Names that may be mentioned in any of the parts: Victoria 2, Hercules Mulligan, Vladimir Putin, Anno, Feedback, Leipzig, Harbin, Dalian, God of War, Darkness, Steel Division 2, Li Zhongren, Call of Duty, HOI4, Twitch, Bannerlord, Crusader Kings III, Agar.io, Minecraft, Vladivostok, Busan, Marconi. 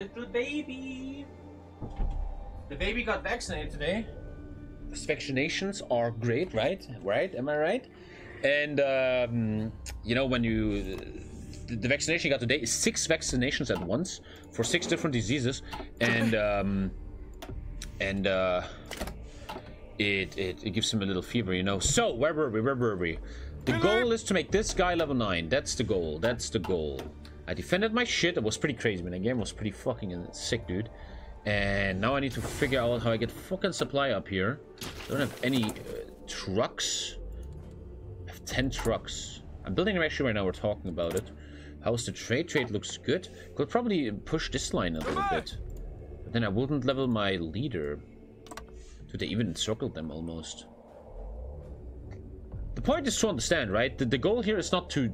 Little baby. The baby got vaccinated today. Vaccinations are great, right? Right? Am I right? And you know, when you the vaccination you got today is 6 vaccinations at once for 6 different diseases, and it gives him a little fever, you know. So where were we? The goal is to make this guy level 9. That's the goal. I defended my shit. It was pretty crazy, man. The game was pretty fucking sick, dude. And now I need to figure out how I get fucking supply up here. I don't have any trucks. I have 10 trucks. I'm building a ratio right now. We're talking about it. How's the trade? Trade looks good. Could probably push this line a little bit. But then I wouldn't level my leader. Dude, they even encircled them almost. The point is to understand, right? The goal here is not to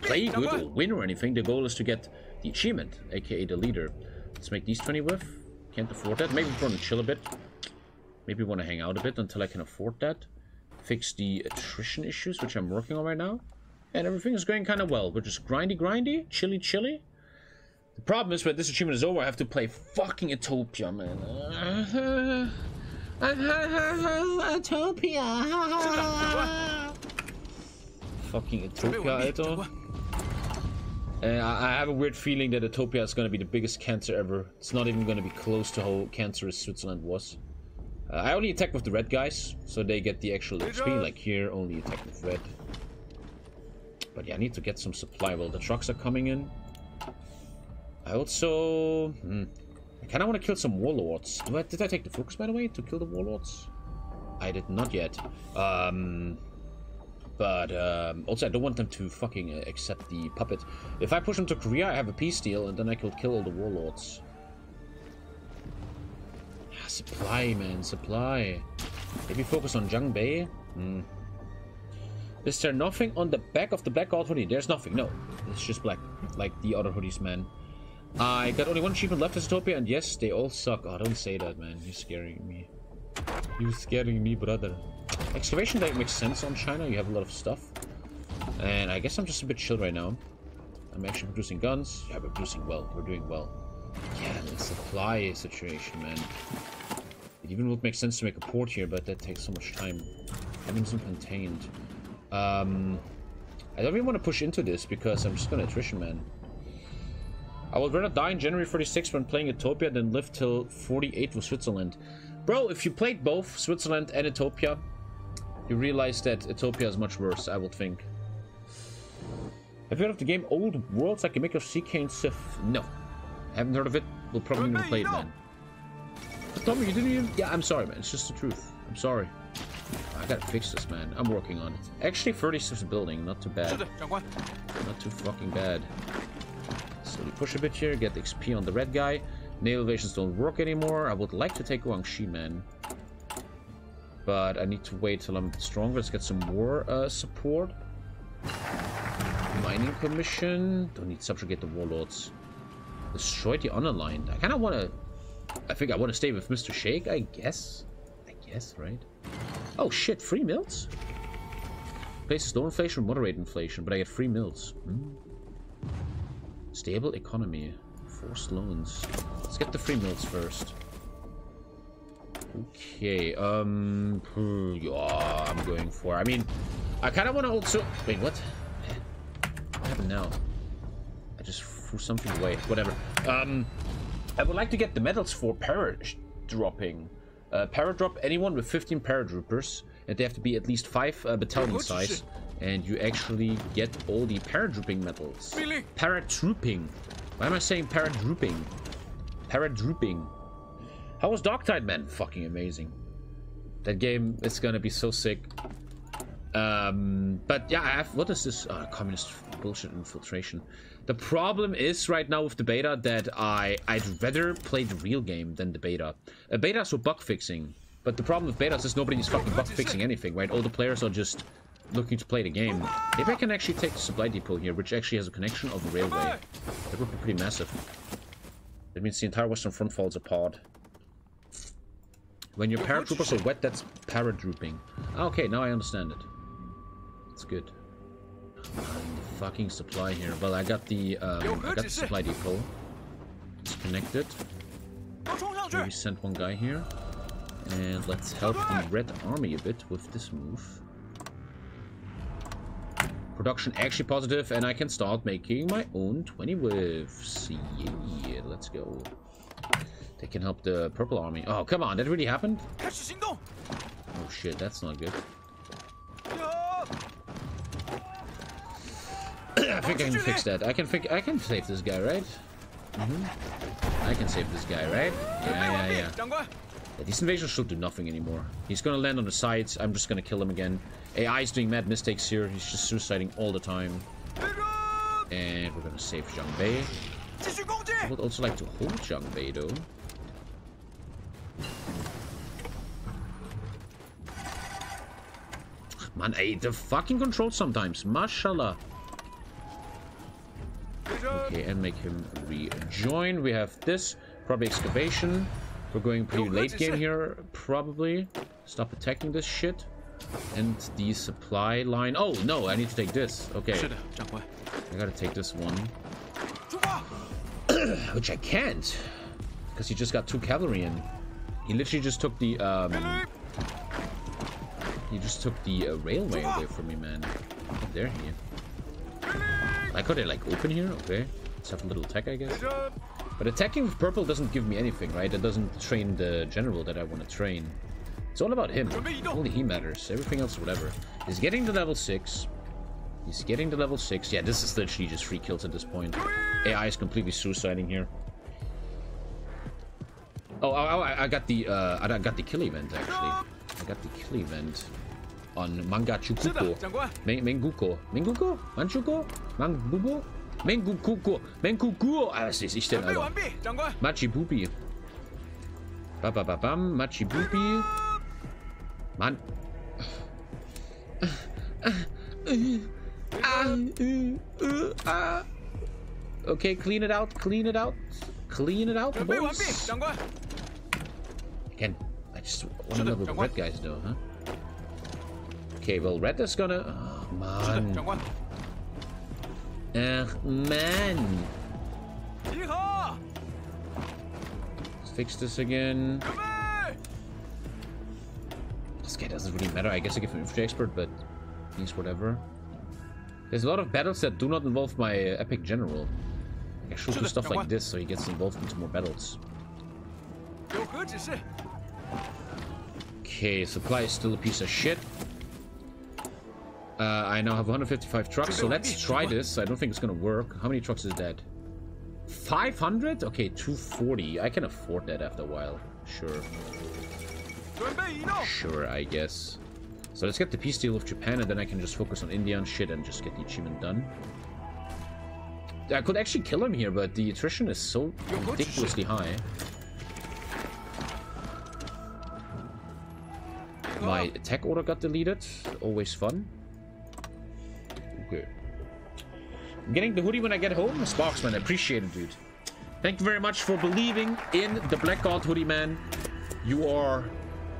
play good or win or anything. The goal is to get the achievement, aka the leader. Let's make these 20 with. Can't afford that. Maybe we want to chill a bit. Maybe we want to hang out a bit until I can afford that. Fix the attrition issues, which I'm working on right now. And everything is going kind of well. We're just grindy, chilly. The problem is when this achievement is over, I have to play fucking Utopia, man. Utopia. Fucking Utopia, Alter. And I have a weird feeling that Utopia is going to be the biggest cancer ever. It's not even going to be close to how cancerous Switzerland was. I only attack with the red guys, so they get the actual XP. Like here, only attack with red. But yeah, I need to get some supply while the trucks are coming in. I also... I kind of want to kill some warlords. Did I take the focus, by the way, to kill the warlords? I did not yet. Also, I don't want them to fucking accept the puppet. If I push them to Korea, I have a peace deal, and then I could kill all the warlords. Ah, supply, man, supply. Maybe focus on Zhangbei. Is there nothing on the back of the black guard hoodie? There's nothing. No, it's just black, like the other hoodies, man. I got only one achievement left as Utopia, and yes, they all suck. Oh, don't say that, man. You're scaring me. You're scaring me, brother. Excavation that makes sense on China. You have a lot of stuff. And I guess I'm just a bit chill right now. I'm actually producing guns. Yeah, we're producing well. We're doing well. Yeah, the supply situation, man. It even would make sense to make a port here, but that takes so much time. Having some contained. I don't even want to push into this because I'm just going to attrition, man. I would rather die in January 36 when playing Utopia than live till 48 with Switzerland. Bro, if you played both Switzerland and Utopia, you realize that Utopia is much worse, I would think. Have you heard of the game Old Worlds like a mix of CK and Civ? No. Haven't heard of it. We'll probably never play it, man. But Tommy, you didn't even... Yeah, I'm sorry, man. It's just the truth. I'm sorry. I gotta fix this, man. I'm working on it. Actually, 36 building. Not too bad. Not too fucking bad. So we push a bit here. Get XP on the red guy. Naval evasions don't work anymore. I would like to take Guangxi, man. But I need to wait till I'm stronger. Let's get some more support. Mining commission. Don't need to subjugate the warlords. Destroy the honor line. I kind of want to... I think I want to stay with Mr. Shake, I guess. Right? Oh, shit. Free mills? Places low inflation, moderate inflation. But I get free mills. Stable economy. Forced loans. Let's get the free mills first. Okay, yeah, I'm going for... I mean, I kind of want to also... Wait, what? What happened now? I just threw something away. Whatever. I would like to get the medals for para-dropping. Para-drop anyone with 15 paratroopers. And they have to be at least 5 battalion size. And you actually get all the paratrooping medals. Really? Paratrooping. Why am I saying paratrooping? Paratrooping. How was Darktide, man? Fucking amazing. That game is gonna be so sick. But yeah, I have... What is this? Communist bullshit infiltration. The problem is right now with the beta that I'd rather play the real game than the beta. Beta is for bug fixing. But the problem with betas is nobody's fucking bug fixing anything, right? All the players are just looking to play the game. Maybe I can actually take the supply depot here, which actually has a connection of a railway. That would be pretty massive. That means the entire Western Front falls apart. When your paratroopers are wet, that's paratrooping. Okay, now I understand it. It's good. The fucking supply here. Well, I got the supply depot. It's connected. We sent one guy here. And let's help the Red Army a bit with this move. Production actually positive, and I can start making my own 20 whiffs. Yeah, let's go. They can help the Purple Army. Oh, come on, that really happened? Oh shit, that's not good. I think I can fix that. I can save this guy, right? Mm-hmm. I can save this guy, right? Yeah. This invasion should do nothing anymore. He's gonna land on the sides. I'm just gonna kill him again. AI is doing mad mistakes here. He's just suiciding all the time. And we're gonna save Zhangbei. I would also like to hold Zhangbei though. Man, I hate the fucking control sometimes. Mashallah. Okay, and make him rejoin. We have this. Probably excavation. We're going pretty late game here, probably. Stop attacking this shit. And the supply line. Oh, no, I need to take this. Okay. I gotta take this one. Which I can't. Because he just got 2 cavalry in. He literally just took the... He just took the railway away from me, man. Oh, there he is. I could like open here. Okay. Let's have a little attack, I guess. But attacking with purple doesn't give me anything, right? That doesn't train the general that I want to train. It's all about him. Only he matters. Everything else, whatever. He's getting to level 6. He's getting to level 6. Yeah, this is literally just 3 kills at this point. AI is completely suiciding here. Oh, I got the kill event, actually. I got the kill event on Mangachukuko. Menguko. Menguko? Manchuko? Mangbubo? Mengukuko, Mengukuko, ah, was weiß ich denn, Alter? Machibubi. Babababam, Machibubi. Mann. Okay, clean it out, clean it out. Clean it out, boys. Again, I just want to level with red guys, though, huh? Okay, well, red is gonna... Oh, man. Man. Let's fix this again. This guy doesn't really matter. I guess I give him an infantry expert, but he's whatever. There's a lot of battles that do not involve my epic general. Like I should do stuff like this so he gets involved into more battles. Okay, supply is still a piece of shit. I now have 155 trucks, so let's try this. I don't think it's gonna work. How many trucks is that? 500? Okay, 240. I can afford that after a while. Sure. Sure, I guess. So let's get the peace deal with Japan, and then I can just focus on India and shit and just get the achievement done. I could actually kill him here, but the attrition is so ridiculously high. My attack order got deleted. Always fun. I'm getting the hoodie when I get home. Sparksman, I appreciate it, dude. Thank you very much for believing in the Black God hoodie, man. You are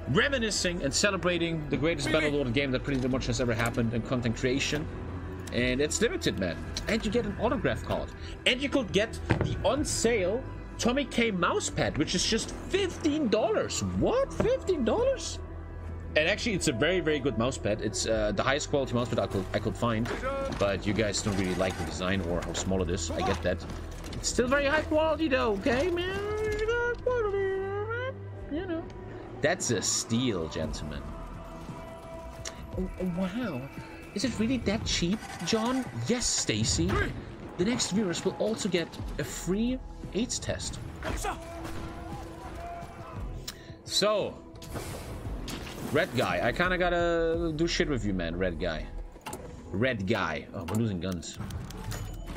reminiscing and celebrating the greatest Battlelord game that pretty much has ever happened in content creation. And it's limited, man. And you get an autograph card. And you could get the on-sale Tommy K mousepad, which is just $15. What? $15? And actually, it's a very, very good mousepad. It's the highest quality mousepad I could find. But you guys don't really like the design or how small it is. I get that. It's still very high quality, though. Okay, man. You know. That's a steal, gentlemen. Oh, wow. Is it really that cheap, John? Yes, Stacy. The next viewers will also get a free AIDS test. So... Red guy, I kinda gotta do shit with you, man. Red guy. Red guy. Oh, we're losing guns.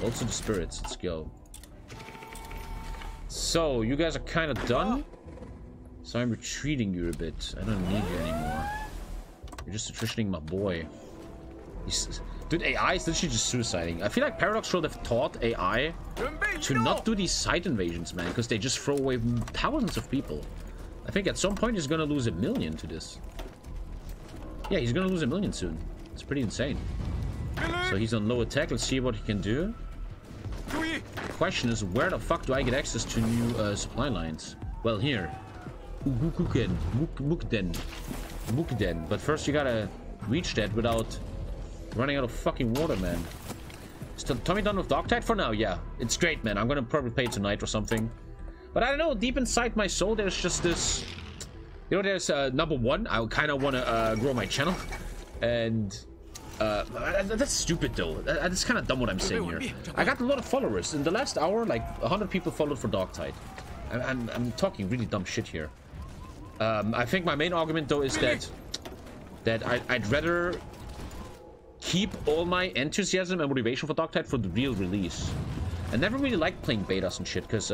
Also the spirits, let's go. So, you guys are kinda done. So I'm retreating you a bit. I don't need you anymore. You're just attritioning my boy. Dude, AI is literally just suiciding. I feel like Paradox should have taught AI to not do these side invasions, man. Because they just throw away thousands of people. I think at some point he's gonna lose 1 million to this. Yeah, he's gonna lose 1 million soon. It's pretty insane. So he's on low attack. Let's see what he can do. question is, where the fuck do I get access to new supply lines? Well, here. Mukden. But first you gotta reach that without running out of fucking water, man. Is Tommy done with Darktide for now? Yeah, it's great, man. I'm gonna probably play tonight or something. But I don't know, deep inside my soul, there's just this... You know, there's number one, I kind of want to grow my channel. And... that's stupid, though. That's kind of dumb what I'm saying here. I got a lot of followers. In the last hour, like, 100 people followed for Darktide. I'm talking really dumb shit here. I think my main argument, though, is that I'd rather keep all my enthusiasm and motivation for Darktide for the real release. I never really liked playing betas and shit, because...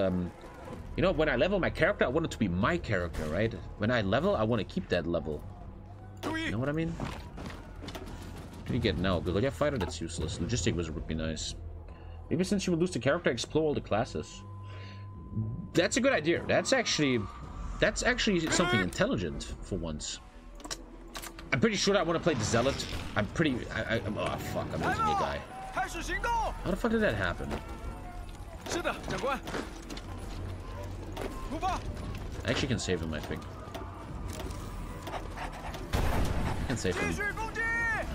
You know, when I level my character, I want it to be my character, right? When I level, I want to keep that level. You know what I mean? What do you get now? Guerrilla fighter? That's useless. Logistic wizard would be nice. Maybe since you will lose the character, explore all the classes. That's a good idea. That's actually something intelligent for once. I'm pretty sure I want to play the zealot. I'm oh fuck, I'm losing a guy. How the fuck did that happen? I actually can save him, I think. I can save him.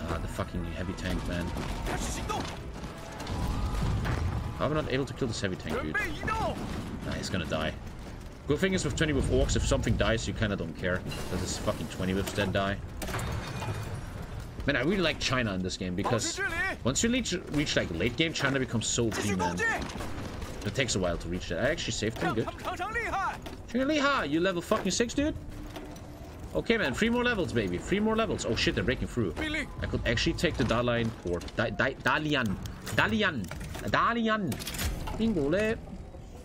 Ah, the fucking heavy tank, man. How am I not able to kill this heavy tank, dude? Nah, he's gonna die. Good thing is with 20 with orcs, if something dies, you kinda don't care. That is fucking 20 with dead die. Man, I really like China in this game, because once you reach like late game, China becomes so big, man. It takes a while to reach that. I actually saved him, good. You level fucking 6, dude? Okay, man. 3 more levels, baby. 3 more levels. Oh, shit. They're breaking through. I could actually take the Dalian port. Dalian.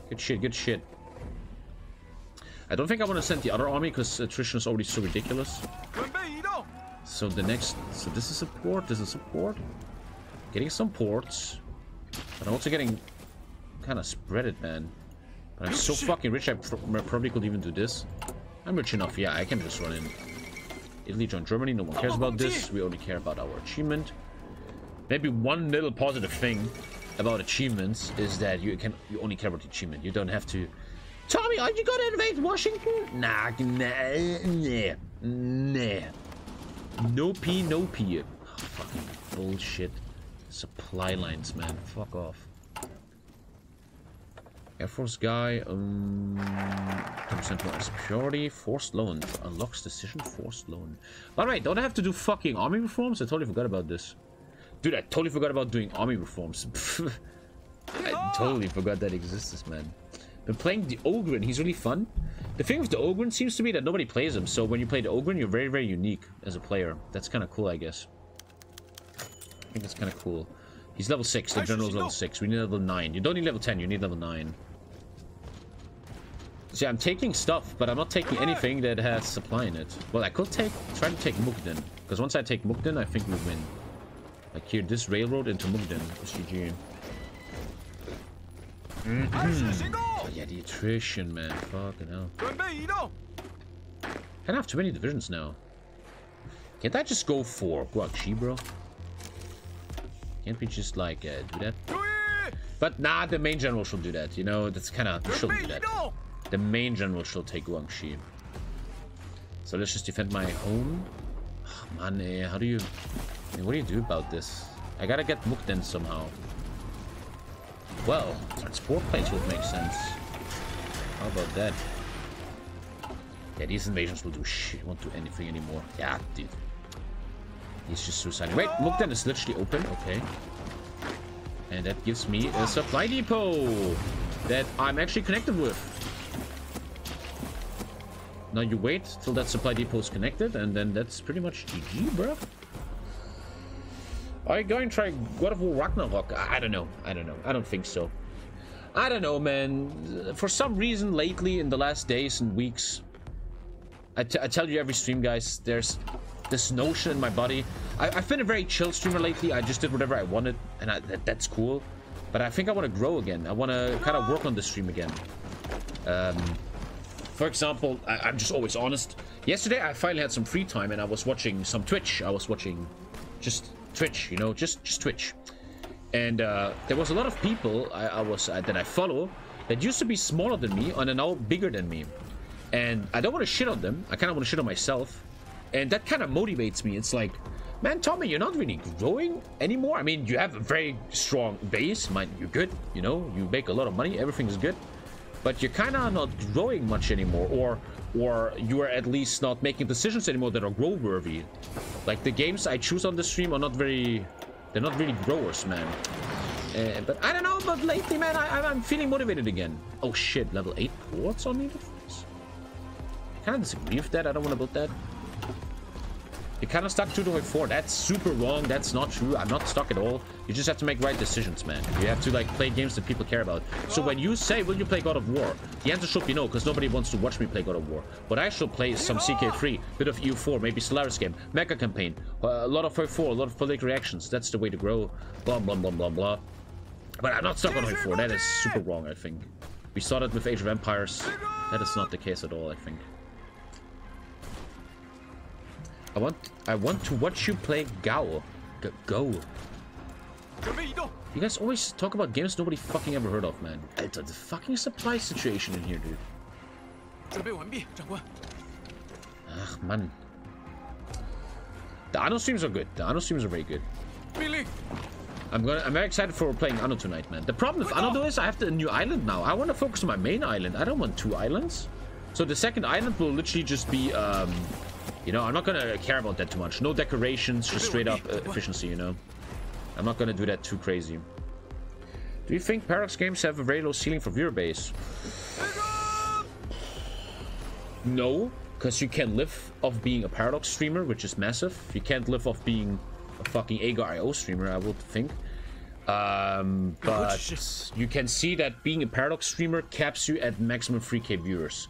Good shit. Good shit. I don't think I want to send the other army because attrition is already so ridiculous. So the next... So this is a port. This is a port. Getting some ports. But I'm also getting... Kind of spread it, man. But I'm so fucking rich, I probably could even do this. I'm rich enough, yeah, I can just run in. Italy joined Germany, no one cares about this. We only care about our achievement. Maybe one little positive thing about achievements is that you only care about the achievement. You don't have to... Tommy, are you gonna invade Washington? Nah. No pee. Oh, fucking bullshit. Supply lines, man. Fuck off. Air Force guy, centralized purity, forced loan, unlocks decision, forced loan. All right, don't I have to do fucking army reforms? I totally forgot about this. Dude, I totally forgot about doing army reforms. I totally forgot that exists, man. Been playing the Ogren, he's really fun. The thing with the Ogren seems to be that nobody plays him, so when you play the Ogren, you're very, very unique as a player. That's kind of cool, I guess. I think that's kind of cool. He's level 6, the general's level 6. We need level 9. You don't need level 10, you need level 9. See, I'm taking stuff, but I'm not taking anything that has supply in it. Well, I could try to take Mukden, because once I take Mukden, I think we win. Like here, this railroad into Mukden is GG. Oh, yeah, the attrition, man. Fucking hell. Kind of have too many divisions now. Can't I just go for Guangxi, bro? Can't we just like do that? But nah, the main general should do that. You know, that's kind of she'll do that. The main general should take Guangxi. So let's just defend my home. Oh, man, how do you? What do you do about this? I gotta get Mukden somehow. Well, transport planes would make sense. How about that? Yeah, these invasions will do shit. Won't do anything anymore. Yeah, dude. He's just suiciding. Wait, Mukden is literally open. Okay. And that gives me a supply depot that I'm actually connected with. Now you wait till that supply depot is connected, and then that's pretty much GG, bro. Are you going to try God of War Ragnarok? I don't know. I don't think so. I don't know, man. For some reason, lately, in the last days and weeks, I tell you every stream, guys, there's this notion in my body. I've been a very chill streamer lately. I just did whatever I wanted, and that's cool. But I think I want to grow again. I want to kind of work on this stream again. For example, I'm just always honest. Yesterday, I finally had some free time and I was watching some Twitch. I was watching just Twitch, you know, just Twitch. And there was a lot of people that I follow that used to be smaller than me and are now bigger than me. And I don't want to shit on them. I kind of want to shit on myself. And that kind of motivates me. It's like, man, Tommy, you're not really growing anymore. I mean, you have a very strong base. Mind you, good. You know, you make a lot of money. Everything's good. But you're kind of not growing much anymore. Or you are at least not making decisions anymore that are grow-worthy. Like, the games I choose on the stream are not very... They're not really growers, man. But I don't know. But lately, man, I'm feeling motivated again. Oh, shit. Level 8 ports on me? I kind of disagree with that. I don't want to build that. You're kind of stuck to the way forward. That's super wrong. That's not true. I'm not stuck at all. You just have to make right decisions, man. You have to, like, play games that people care about. So when you say, will you play God of War? The answer should be no, because nobody wants to watch me play God of War. What I should play is some CK3, bit of EU4, maybe Stellaris game, Mega Campaign, a lot of EU4, a lot of political reactions. That's the way to grow. Blah, blah, blah, blah, blah. But I'm not stuck on EU4. That is super wrong, I think. We started with Age of Empires. That is not the case at all, I think. I want to watch you play Go. You guys always talk about games nobody fucking ever heard of, man. Alter, the fucking supply situation in here, dude. Ach, man. The Anno streams are good. The Anno streams are very good. I'm very excited for playing Anno tonight, man. The problem with Anno, though, is I have a new island now. I want to focus on my main island. I don't want two islands. So the second island will literally just be... You know, I'm not gonna care about that too much. No decorations, just straight up efficiency, you know. I'm not gonna do that too crazy. Do you think Paradox games have a very low ceiling for viewer base? No, because you can live off being a Paradox streamer, which is massive. You can't live off being a fucking Agar.io streamer, I would think. But you can see that being a Paradox streamer caps you at maximum 3K viewers.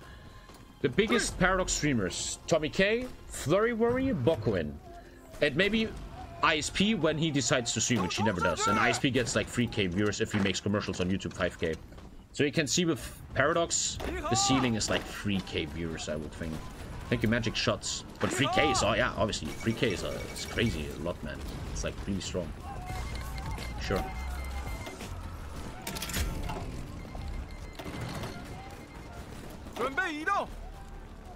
The biggest Paradox streamers, Tommy K, Flurryworry, Bokuin, and maybe ISP when he decides to stream, which he never does. And ISP gets like 3K viewers if he makes commercials on YouTube, 5K. So you can see with Paradox, the ceiling is like 3K viewers, I would think. Thank you, Magic Shots. But 3K is, oh yeah, obviously, 3K is it's crazy a lot, man. It's like really strong. Sure.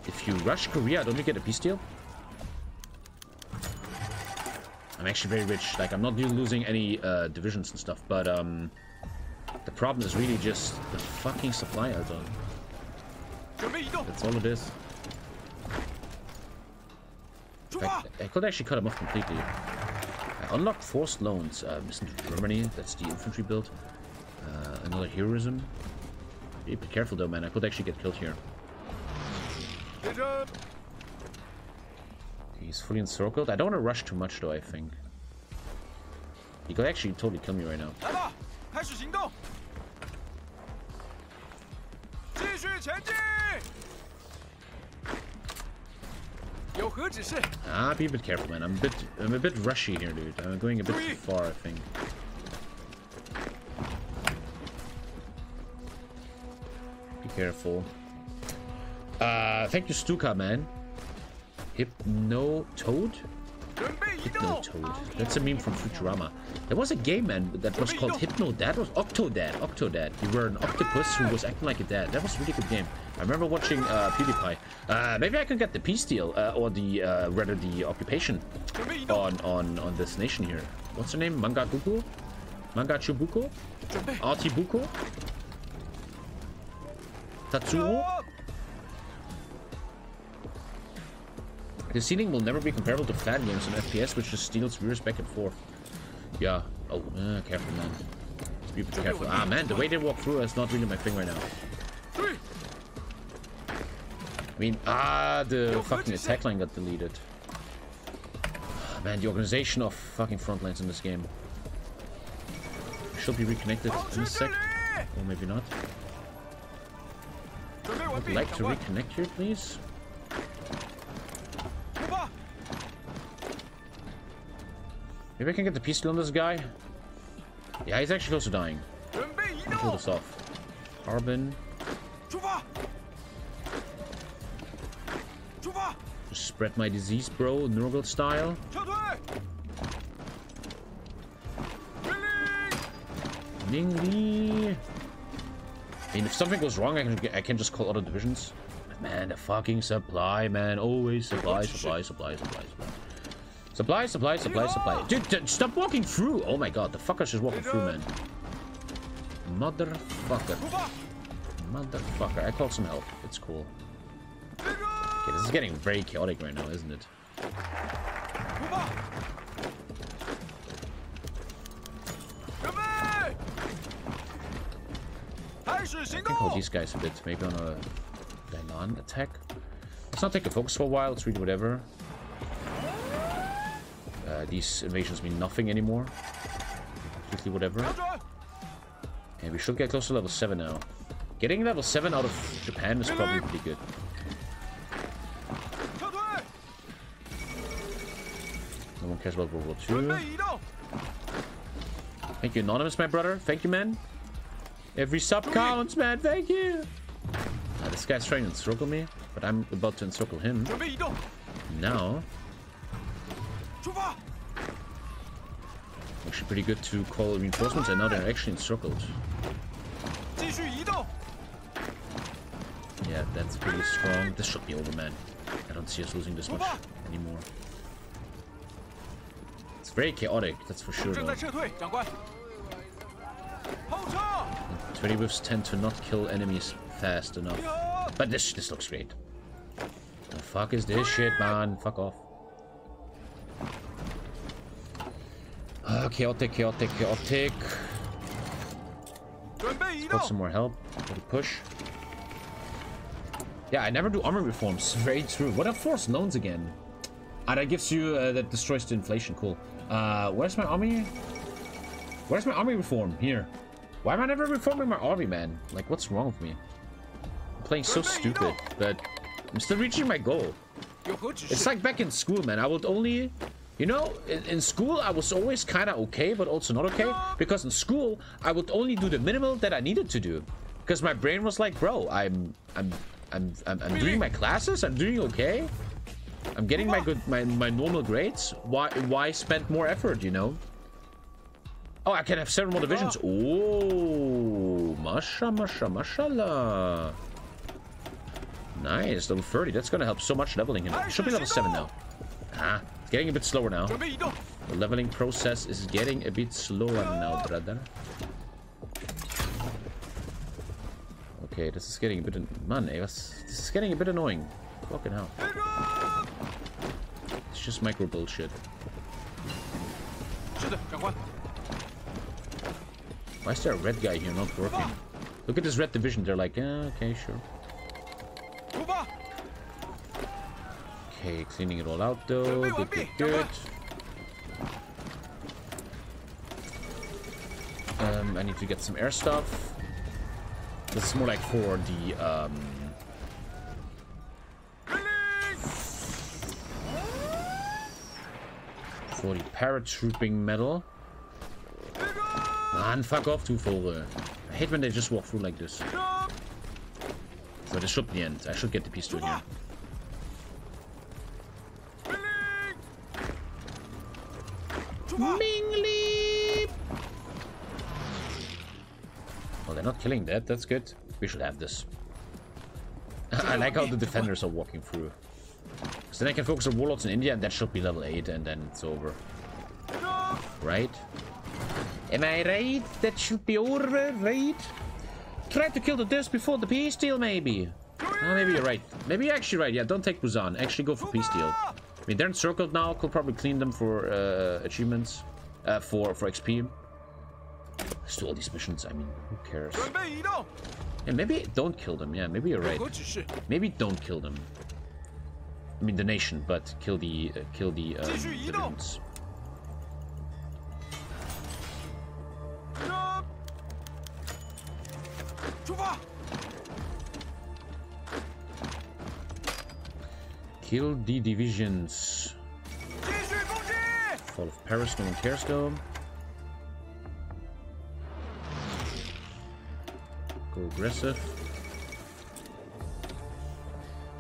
If you rush Korea, don't you get a peace deal? I'm actually very rich. Like, I'm not losing any divisions and stuff, but the problem is really just the fucking supply I don't. That's all it is. In fact, I could actually cut him off completely. I unlocked forced loans. Listen to Germany. That's the infantry build. Another heroism. Be careful though, man. I could actually get killed here. He's fully encircled. I don't want to rush too much though, I think. He could actually totally kill me right now. Ah, be a bit careful, man. I'm a bit rushy here, dude. I'm going a bit too far, I think. Be careful. Thank you, Stuka, man. Hypnotoad? Hypnotoad. That's a meme from Futurama. There was a game, man, that was called Hypnodad or Octodad. Octodad. You were an octopus who was acting like a dad. That was a really good game. I remember watching PewDiePie. Maybe I can get the peace deal, or the, rather, the occupation on this nation here. What's her name? Mangaguku? Mangachubuko? Artibuko? Tatsuo? The ceiling will never be comparable to fan games and FPS, which just steals viewers back and forth. Yeah. Oh, careful, man. Be a bit careful. Ah, man, the way they walk through is not really my thing right now. I mean, the fucking attack line got deleted. Man, the organization of fucking front lines in this game. Should be reconnected in a sec. Or maybe not. I would like to reconnect here, please. Maybe I can get the peace deal on this guy. Yeah, he's actually close to dying. I'll kill this off. Harbin. Just spread my disease, bro. Nurgle style. Ming Li. I mean, if something goes wrong, I can just call other divisions. Man, the fucking supply, man. Always supply, supply. Dude, stop walking through. Oh my god, the fucker's just walking through, man. Motherfucker. Motherfucker. I called some help. It's cool. Okay, this is getting very chaotic right now, isn't it? I can hold these guys a bit. Maybe on a Dalian attack. Let's not take a focus for a while. Let's read whatever. These invasions mean nothing anymore. Completely whatever. And we should get close to level 7 now. Getting level 7 out of Japan is probably pretty good. No one cares about World War II. Thank you, Anonymous, my brother. Thank you, man. Every sub counts, man. Thank you. This guy's trying to encircle me, but I'm about to encircle him. Now. Actually pretty good to call reinforcements, and now they're actually encircled. Yeah, that's pretty strong. This should be over, man. I don't see us losing this much anymore. It's very chaotic, that's for sure, though. 20 whiffs tend to not kill enemies fast enough. But this looks great. The fuck is this shit, man? Fuck off. Chaotic, chaotic, chaotic. Let's got some more help. Got to push. Yeah, I never do armor reforms. Very true. What are force loans again? Ah, that gives you that destroys the inflation. Cool. Where's my army? Where's my army reform? Here. Why am I never reforming my army, man? Like, what's wrong with me? I'm playing so stupid, but I'm still reaching my goal. It's like back in school, man. I would only, you know, in school I was always kind of okay, but also not okay, because in school I would only do the minimal that I needed to do, because my brain was like, bro, I'm doing my classes, I'm doing okay, I'm getting my good, my normal grades. Why spend more effort, you know? Oh, I can have several more divisions. Oh, mashallah. Nice, level 30. That's going to help so much leveling him. Should be level 7 now. Ah, it's getting a bit slower now. The leveling process is getting a bit slower now, brother. Okay, this is getting a bit... Man, this is getting a bit annoying. Fucking hell. It's just micro bullshit. Why is there a red guy here not working? Look at this red division. They're like, yeah, okay, sure. Okay, cleaning it all out though. Good, good, good. I need to get some air stuff. This is more like for the for the paratrooping medal. Man, fuck off, Tufore. I hate when they just walk through like this. So this should be the end. I should get the piece to it here. Ming Li! Well, they're not killing that. That's good. We should have this. I like how the defenders are walking through. So then I can focus on warlords in India, and that should be level 8, and then it's over. Right? Am I right? That should be over, right? Try to kill the disc before the peace deal, maybe. Oh, maybe you're right. Maybe you're actually right. Yeah, don't take Busan. Actually go for peace deal. I mean, they're encircled now. Could probably clean them for achievements. For XP. Let's do all these missions. I mean, who cares? Yeah, maybe don't kill them. Yeah, maybe you're right. Maybe don't kill them. I mean, the nation, but kill the divisions. Kill the divisions. Fall of Paris, no one cares though. Go aggressive.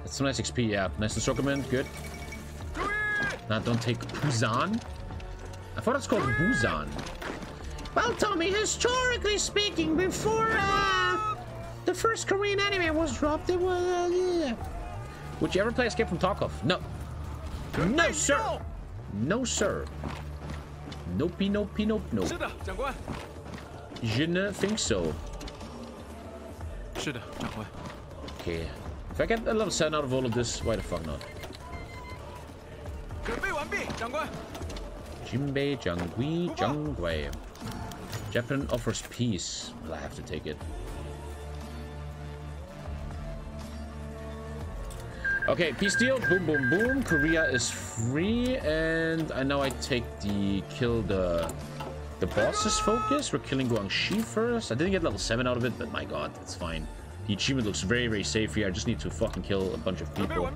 That's some nice XP, yeah. Nice encirclement, good. Now don't take Busan. I thought it's called Busan. Well, Tommy, historically speaking, before the first Korean anime was dropped, it was... yeah. Would you ever play Escape from Tarkov? No. No, sir. No, sir. Nope, nope, nope, nope. Je ne think so. Okay. If I get a level 7 out of all of this, why the fuck not? Jinbei, Jangui, Jangwei. Japan offers peace. Well, I have to take it. Okay, peace deal. Boom, boom, boom. Korea is free, and I know I take the kill the bosses focus. We're killing Guangxi first. I didn't get level 7 out of it, but my god, it's fine. The achievement looks very, very safe here. I just need to fucking kill a bunch of people.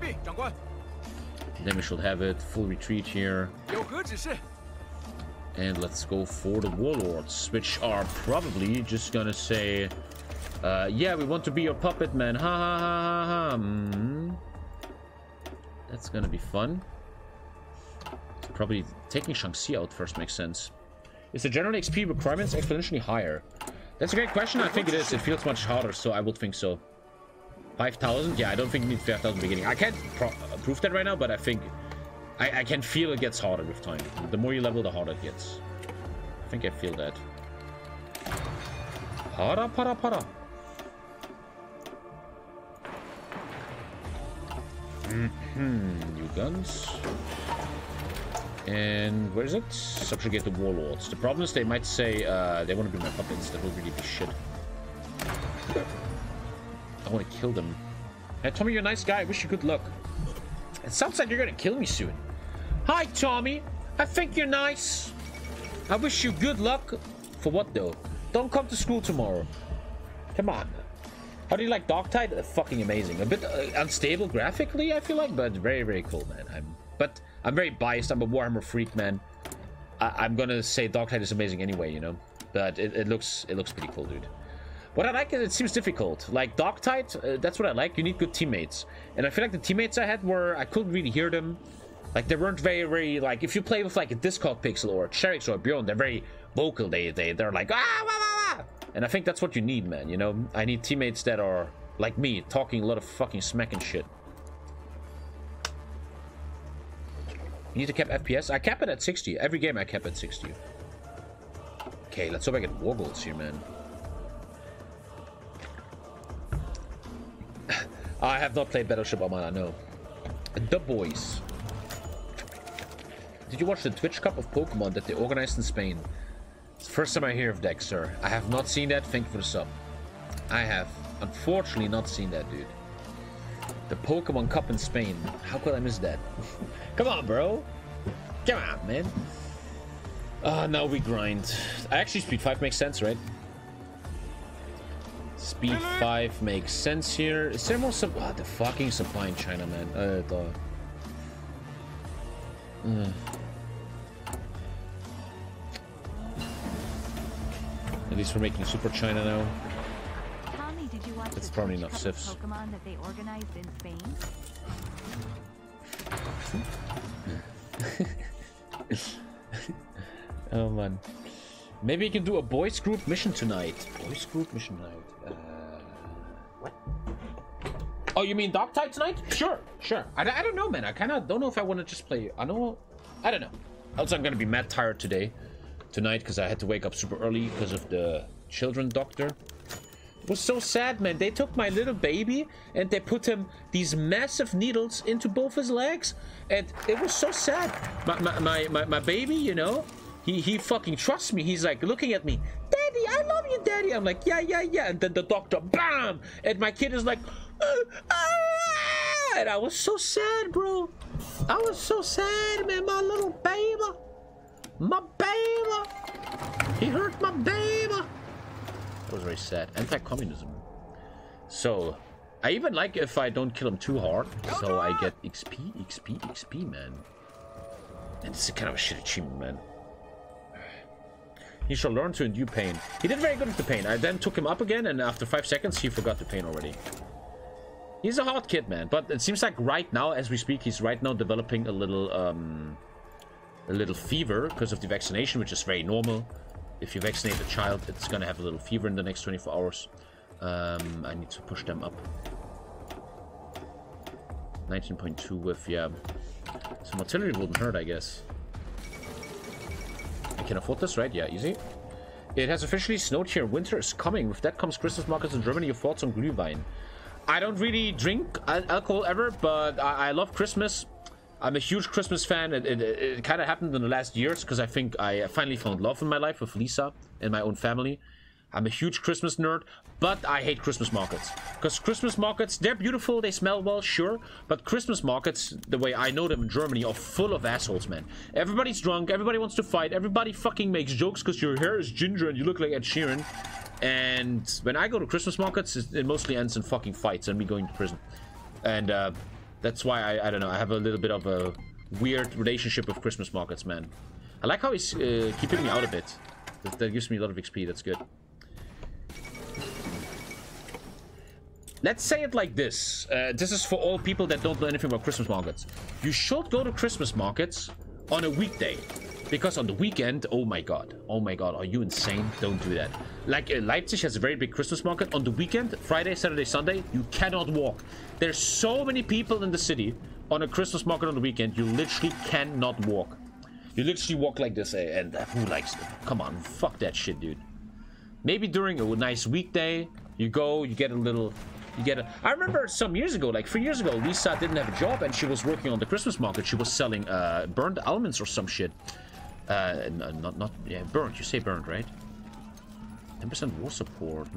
Then we should have it. Full retreat here. And let's go for the warlords, which are probably just gonna say, yeah, we want to be your puppet, man. Ha ha ha ha ha. That's gonna be fun. Probably taking Shang-Chi out first makes sense. Is the general XP requirements exponentially higher? That's a great question. I think it is. It feels much harder, so I would think so. 5,000? Yeah, I don't think you need 5,000 in the beginning. I can't prove that right now, but I think... I can feel it gets harder with time. The more you level, the harder it gets. I think I feel that. Para, para, para. New guns. And where is it? Subjugate the warlords. The problem is they might say they want to be my puppets. That would really be shit. I want to kill them. Hey, Tommy, you're a nice guy. I wish you good luck. It sounds like you're going to kill me soon. Hi, Tommy. I think you're nice. I wish you good luck. For what, though? Don't come to school tomorrow. Come on. How do you like Darktide? Fucking amazing. A bit unstable graphically, I feel like, but very, very cool, man. But I'm very biased. I'm a Warhammer freak, man. I'm gonna say Darktide is amazing anyway, you know. But it looks pretty cool, dude. What I like is it seems difficult. Like Darktide, that's what I like. You need good teammates, and I feel like the teammates I had were I couldn't really hear them. Like they weren't very like if you play with like a Discord Pixel or a Cherix or a Bjorn, they're very vocal. They're like ah wah, wah, wah. And I think that's what you need, man. You know, I need teammates that are like me, talking a lot of fucking smack and shit. You need to cap FPS? I cap it at 60. Every game I cap at 60. Okay, let's hope I get war goals here, man. I have not played Battleship Armada, no. The Boys. Did you watch the Twitch Cup of Pokemon that they organized in Spain? It's the first time I hear of that, sir. I have not seen that. Thank you for the sub. I have, unfortunately, not seen that, dude. The Pokemon Cup in Spain. How could I miss that? Come on, bro. Come on, man. Now we grind. Actually, Speed 5 makes sense, right? Speed 5 makes sense here. Is there more supply? Oh, the fucking supply in China, man. At least we're making Super China now. It's probably enough SIFs. Pokemon that they organized in Spain. Oh man. Maybe you can do a boys group mission tonight. Boys group mission night. What? Oh, you mean Darktide tonight? Sure, sure. I don't know, man. I kind of don't know if I want to just play Anno. I don't know. Also, I'm gonna be mad tired tonight because I had to wake up super early because of the children doctor. Was so sad, man. They took my little baby and they put him these massive needles into both his legs, and it was so sad. My baby, you know, he fucking trusts me. He's like looking at me, Daddy, I love you, Daddy. I'm like, yeah. And then the doctor, bam, and my kid is like, and I was so sad, bro. I was so sad, man. My little baby, my baby. He hurt my baby. That was very sad. Anti-communism. So, I even like if I don't kill him too hard. So I get XP, man. And it's a kind of a shit achievement, man. He shall learn to endure pain. He did very good with the pain. I then took him up again, and after 5 seconds, he forgot the pain already. He's a hard kid, man. But it seems like right now, as we speak, he's right now developing a little fever because of the vaccination, which is very normal. If you vaccinate a child, it's going to have a little fever in the next 24 hours. I need to push them up. 19.2 with, yeah. Some artillery wouldn't hurt, I guess. I can afford this, right? Yeah, easy. It has officially snowed here. Winter is coming. With that comes Christmas markets in Germany. Your thoughts on Glühwein? I don't really drink alcohol ever, but I love Christmas. I'm a huge Christmas fan. It kind of happened in the last years because I think I finally found love in my life with Lisa and my own family. I'm a huge Christmas nerd, but I hate Christmas markets. Because Christmas markets, they're beautiful, they smell well, sure. But Christmas markets, the way I know them in Germany, are full of assholes, man. Everybody's drunk, everybody wants to fight, everybody fucking makes jokes because your hair is ginger and you look like Ed Sheeran. And when I go to Christmas markets, it mostly ends in fucking fights and me going to prison. And that's why, I don't know, I have a little bit of a weird relationship with Christmas markets, man. I like how he's keeping me out of it. That gives me a lot of XP, that's good. Let's say it like this. This is for all people that don't know anything about Christmas markets. You should go to Christmas markets on a weekday. Because on the weekend, oh my god, are you insane? Don't do that. Like, Leipzig has a very big Christmas market. On the weekend, Friday, Saturday, Sunday, you cannot walk. There's so many people in the city. On a Christmas market on the weekend, you literally cannot walk. You literally walk like this, and who likes it? Come on, fuck that shit, dude. Maybe during a nice weekday, you go, you get a little... I remember some years ago, like 3 years ago, Lisa didn't have a job and she was working on the Christmas market. She was selling burned almonds or some shit. Yeah, burned. You say burned, right? 10% war support.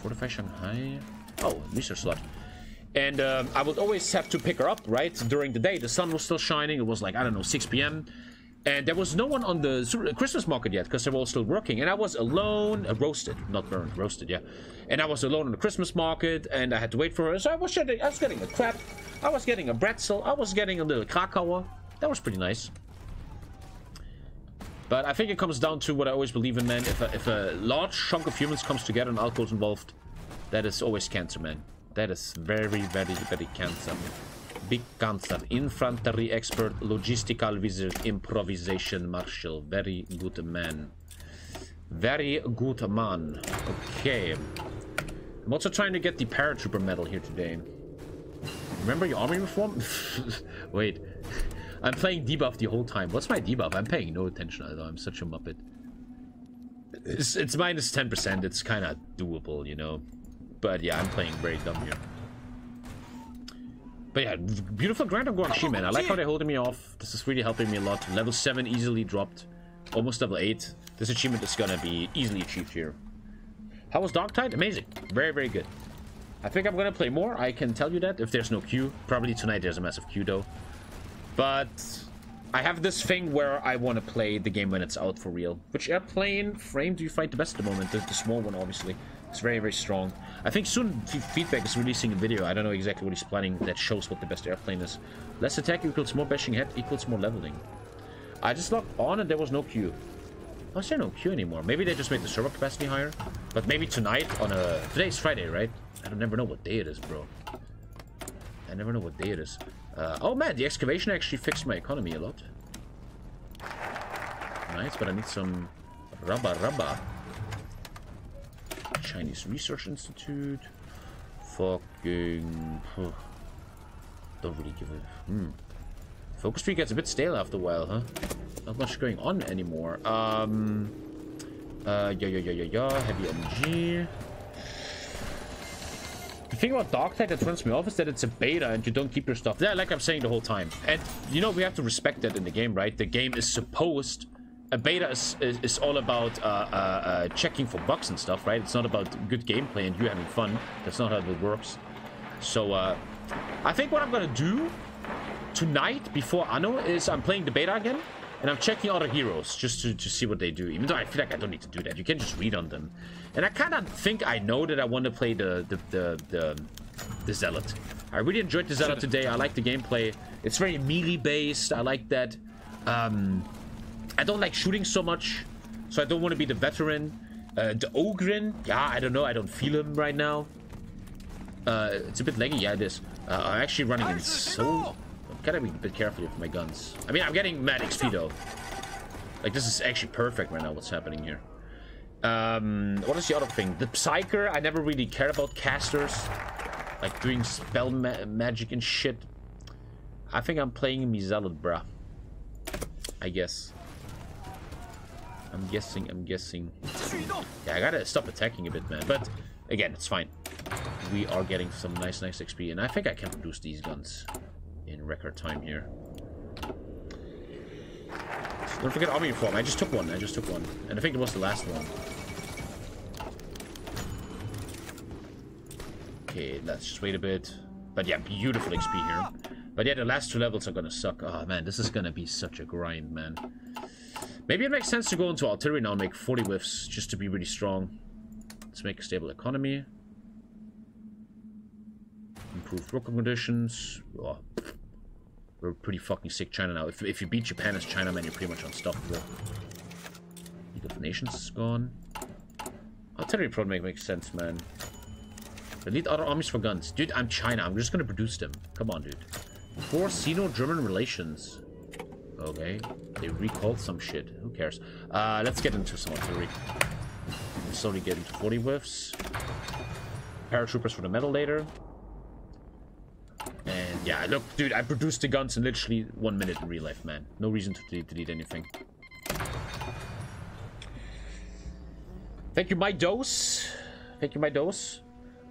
Fortify Shanghai. Oh, research slot. And I would always have to pick her up, right? During the day, the sun was still shining. It was like, I don't know, 6 p.m. And there was no one on the Christmas market yet because they were all still working. And I was alone, roasted, not burned, roasted, yeah. And I was alone on the Christmas market and I had to wait for her. So I was getting a crab, I was getting a bretzel, I was getting a little Krakauer. That was pretty nice. But I think it comes down to what I always believe in, man. If a large chunk of humans comes together and alcohol's involved, that is always cancer, man. That is very, very, very cancer. Big cancer, infantry expert, logistical wizard, improvisation marshal. Very good man. Very good man. Okay. I'm also trying to get the paratrooper medal here today. Remember your army reform? Wait. I'm playing debuff the whole time. What's my debuff? I'm paying no attention either. I'm such a muppet. It's minus 10%. It's kind of doable, you know. But yeah, I'm playing very dumb here. But yeah, beautiful Grand of Guangxi, man. I like how they're holding me off. This is really helping me a lot. Level 7 easily dropped. Almost level 8. This achievement is gonna be easily achieved here. How was Darktide? Amazing. Very, very good. I think I'm gonna play more. I can tell you that if there's no queue. Probably tonight there's a massive queue, though. But I have this thing where I want to play the game when it's out for real. Which airplane frame do you fight the best at the moment? The small one, obviously. It's very, very strong. I think soon Feedback is releasing a video. I don't know exactly what he's planning that shows what the best airplane is. Less attack equals more bashing head equals more leveling. I just logged on and there was no queue. Why is there no queue anymore? Maybe they just made the server capacity higher. But maybe tonight on a... Today's Friday, right? I don't never know what day it is, bro. I never know what day it is. Oh man, the excavation actually fixed my economy a lot. Nice, but I need some... Rubba. Chinese Research Institute. Fucking... Don't really give a... Focus tree gets a bit stale after a while, huh? Not much going on anymore. Heavy MG. The thing about Darktide that turns me off is that it's a beta and you don't keep your stuff. Yeah, like I'm saying the whole time. And, you know, we have to respect that in the game, right? The game is supposed... A beta is all about checking for bugs and stuff, right? It's not about good gameplay and you having fun. That's not how it works. So, I think what I'm gonna do tonight before Anno is I'm playing the beta again. And I'm checking other heroes just to see what they do. Even though I feel like I don't need to do that. You can just read on them. And I kind of think I know that I want to play the Zealot. I really enjoyed the Zealot today. I like the gameplay. It's very melee-based. I like that. I don't like shooting so much. So I don't want to be the veteran. The Ogrin. Yeah, I don't know. I don't feel him right now. It's a bit laggy. Yeah, it is. I'm actually running in so... Gotta be a bit careful with my guns. I mean, I'm getting mad XP though. Like, this is actually perfect right now, what's happening here. What is the other thing? The Psyker, I never really cared about casters. Like, doing spell magic and shit. I think I'm playing Mizalut, bruh. I guess. I'm guessing. Yeah, I gotta stop attacking a bit, man. But, again, it's fine. We are getting some nice XP. And I think I can produce these guns in record time here. Don't forget army reform. I just took one. And I think it was the last one. Okay, let's just wait a bit. But yeah, beautiful XP here. But yeah, the last two levels are gonna suck. Oh man, this is gonna be such a grind, man. Maybe it makes sense to go into artillery now and make 40 whiffs just to be really strong. Let's make a stable economy. Improved working conditions. Oh. We're pretty fucking sick China now. If you beat Japan as China, man, you're pretty much unstoppable. League of Nations is gone. Artillery product makes sense, man. I need other armies for guns. Dude, I'm China. I'm just gonna produce them. Come on, dude. Poor Sino-German relations. Okay. They recalled some shit. Who cares? Let's get into some artillery. I'm slowly getting to 40 whiffs. Paratroopers for the medal later. And yeah, look, dude, I produced the guns in literally 1 minute in real life, man. No reason to delete anything. Thank you, my dose. Thank you, my dose.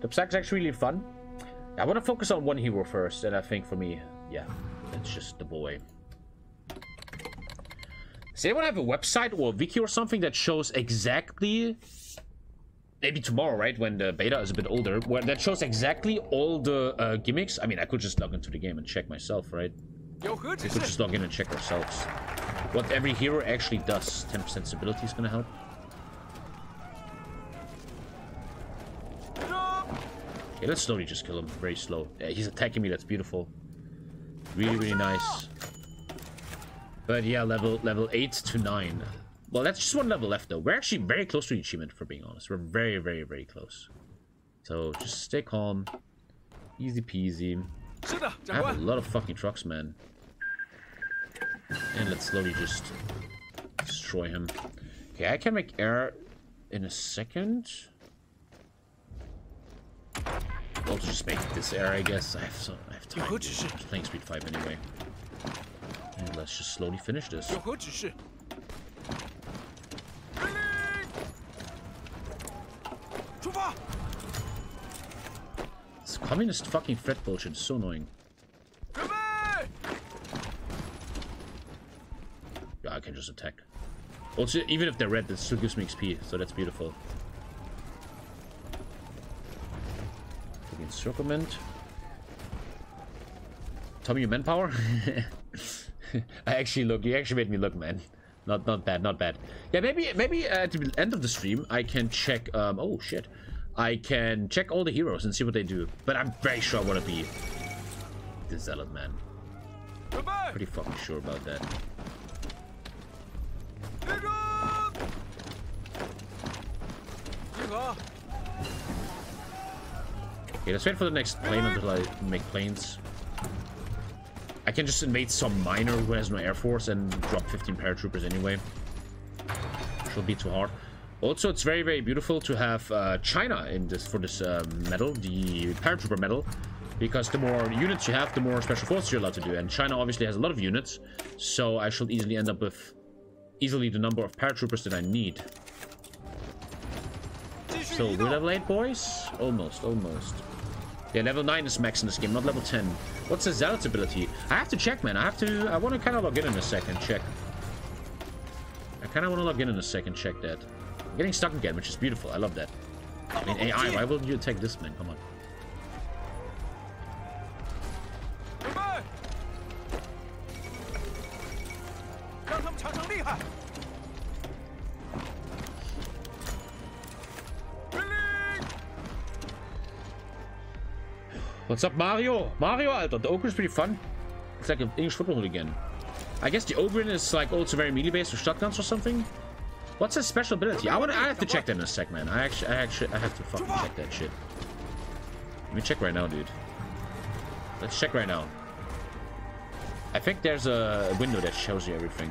The Psych is actually really fun. I want to focus on one hero first, and I think for me, yeah, it's just the boy. Does anyone have a website or a wiki or something that shows exactly... Maybe tomorrow, right, when the beta is a bit older, where that shows exactly all the gimmicks. I mean, I could just log into the game and check myself, right? Yo, good. We could just log in and check ourselves. What every hero actually does. 10% stability is gonna help. Okay, let's slowly just kill him. Very slow. Yeah, he's attacking me. That's beautiful. Really, really nice. But yeah, level 8 to 9. Well, that's just one level left, though. We're actually very close to the achievement, for being honest. We're very, very, very close. So, just stay calm. Easy peasy. I have a lot of fucking trucks, man. And let's slowly just destroy him. Okay, I can make air in a second. I'll just make this air, I guess. I have time. I'm playing Speed 5 anyway. And let's just slowly finish this. This communist fucking threat bullshit is so annoying. Yeah, I can just attack. Also, even if they're red, that still gives me XP, so that's beautiful. Encirclement. Tommy, your manpower? I actually look. You actually made me look, man. Not bad. Yeah, maybe at the end of the stream I can check. Oh shit, I can check all the heroes and see what they do. But I'm very sure I want to be the Zealot, man. Pretty fucking sure about that. Okay, let's wait for the next plane until I make planes. I can just invade some miner who has no air force and drop 15 paratroopers anyway. Shouldn't be too hard. Also, it's very, very beautiful to have China in this for this medal, the paratrooper medal, because the more units you have, the more special forces you're allowed to do. And China obviously has a lot of units, so I should easily end up with easily the number of paratroopers that I need. So we're level 8, boys. Almost. Yeah, level 9 is max in this game, not level 10. What's the Zealot's ability? I have to check, man. I want to kind of log in a second, check. I kind of want to log in a second, check that. I'm getting stuck again, which is beautiful. I love that. I mean, AI, why wouldn't you attack this, man? Come on. What's up, Mario? Mario, Alter. The Ogre is pretty fun. It's like an English football hood again. I guess the Ogre is like also very melee-based with shotguns or something. What's his special ability? I have to check that in a sec, man. I have to fucking check that shit. Let me check right now, dude. Let's check right now. I think there's a window that shows you everything.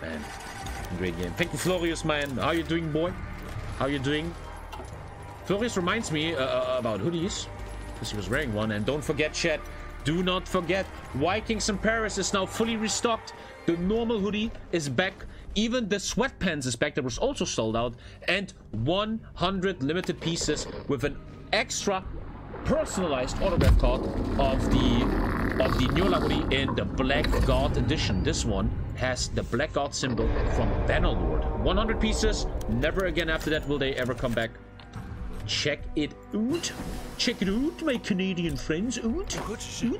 Man, great game. Thank you, Florius, man. How you doing, boy? How you doing? Florius reminds me about hoodies, because he was wearing one. And don't forget, chat, do not forget, Vikings in Paris is now fully restocked. The normal hoodie is back. Even the sweatpants is back. That was also sold out. And 100 limited pieces with an extra personalized autograph card of the Nyola hoodie in the Black God edition. This one has the Black God symbol from Bannerlord. 100 pieces. Never again after that will they ever come back. Check it out. Check it out, my Canadian friends. Oot. Sorry.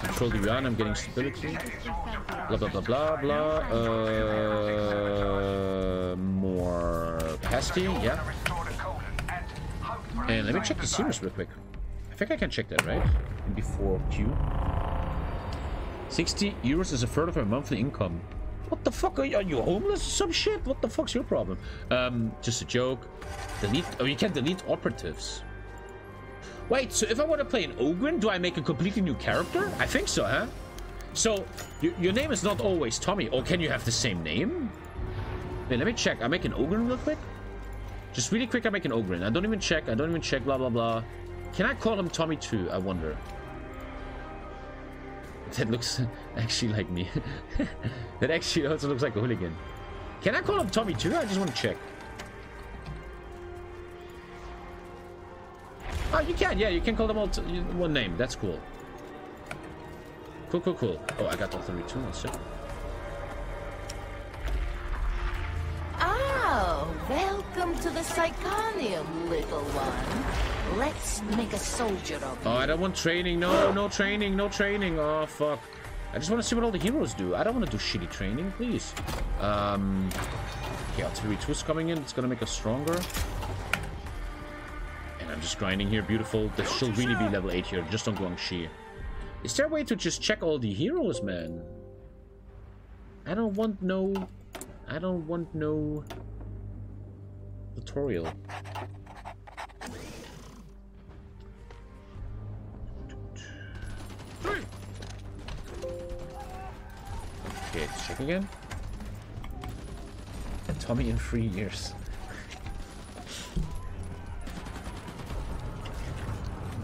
Control the run, I'm getting stability. Blah, blah, blah, blah, blah. More pasty, yeah. And let me check the seamers real quick. I think I can check that, right? Before Q. 60 euros is a third of our monthly income. What the fuck? Are you homeless or some shit? What the fuck's your problem? Just a joke. Delete. Oh, you can delete operatives. Wait, so if I want to play an Ogren, do I make a completely new character? I think so, huh? So, your name is not always Tommy. Or can you have the same name? Wait, let me check. I make an Ogren real quick. Just really quick, I make an Ogren. I don't even check. I don't even check. Blah, blah, blah. Can I call him Tommy too? I wonder. That looks actually like me. That actually also looks like a hooligan. Can I call him Tommy too? I just want to check. Oh, you can. Yeah, you can call them all one name. That's cool. Cool, cool, cool. Oh, I got all 32. Let's see. Oh, welcome to the Psychonium, little one. Let's make a soldier of you. Oh, I don't want training. No, no training. No training. Oh, fuck. I just want to see what all the heroes do. I don't want to do shitty training, please. Okay, artillery 2 is coming in. It's going to make us stronger. And I'm just grinding here. Beautiful. This should really be level 8 here, just on Guangxi. Is there a way to just check all the heroes, man? I don't want no... I don't want no... tutorial. Okay, let's check again. And Tommy in 3 years.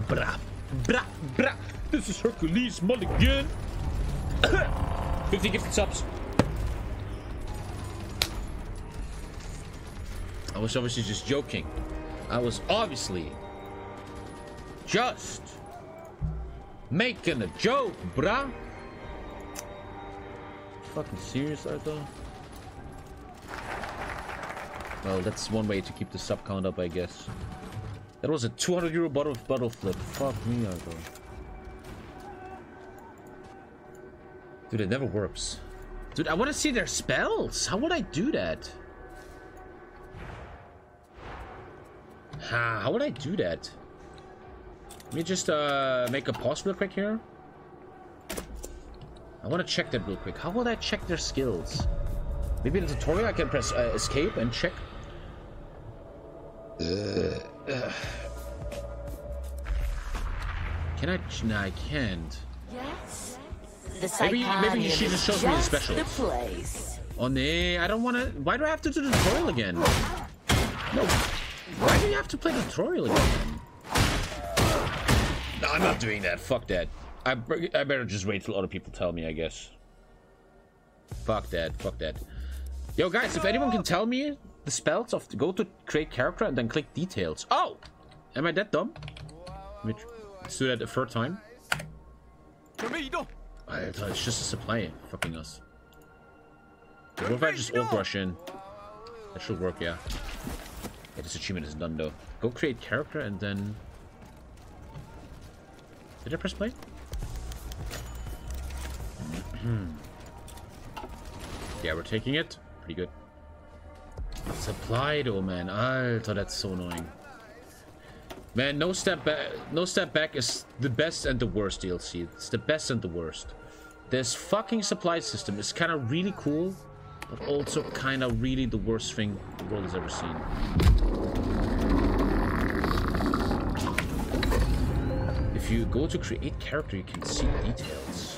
Brah, brah, brah. This is Hercules Mulligan. 50 gifted subs. I was obviously just joking. I was obviously just making a joke, brah. Fucking serious, Arthur? Well, that's one way to keep the sub count up, I guess. That was a 200 euro bottle flip. Fuck me, Arthur. Dude, it never works. Dude, I want to see their spells. How would I do that? How would I do that? Let me just make a pause real quick here. I want to check that real quick. How would I check their skills? Maybe in the tutorial I can press escape and check. Can I? No, I can't. Yes. Maybe you should just show me the specials. Oh, nee, I don't want to. Why do I have to do the tutorial again? No. Why do you have to play the tutorial again? No, I'm not doing that. Fuck that. I better just wait till other people tell me, I guess. Fuck that, fuck that. Yo, guys, if anyone can tell me the spells of... Go to create character and then click details. Oh! Am I that dumb? Let's do that the third time. It's just a supply fucking us. What if I just ult rush in? That should work, yeah. Yeah, this achievement is done, though. Go create character and then... Did I press play? Yeah, we're taking it. Pretty good. Supply though, man. Alter, that's so annoying. Man, no step back is the best and the worst DLC. It's the best and the worst. This fucking supply system is kind of really cool, but also kind of really the worst thing the world has ever seen. If you go to create character, you can see details.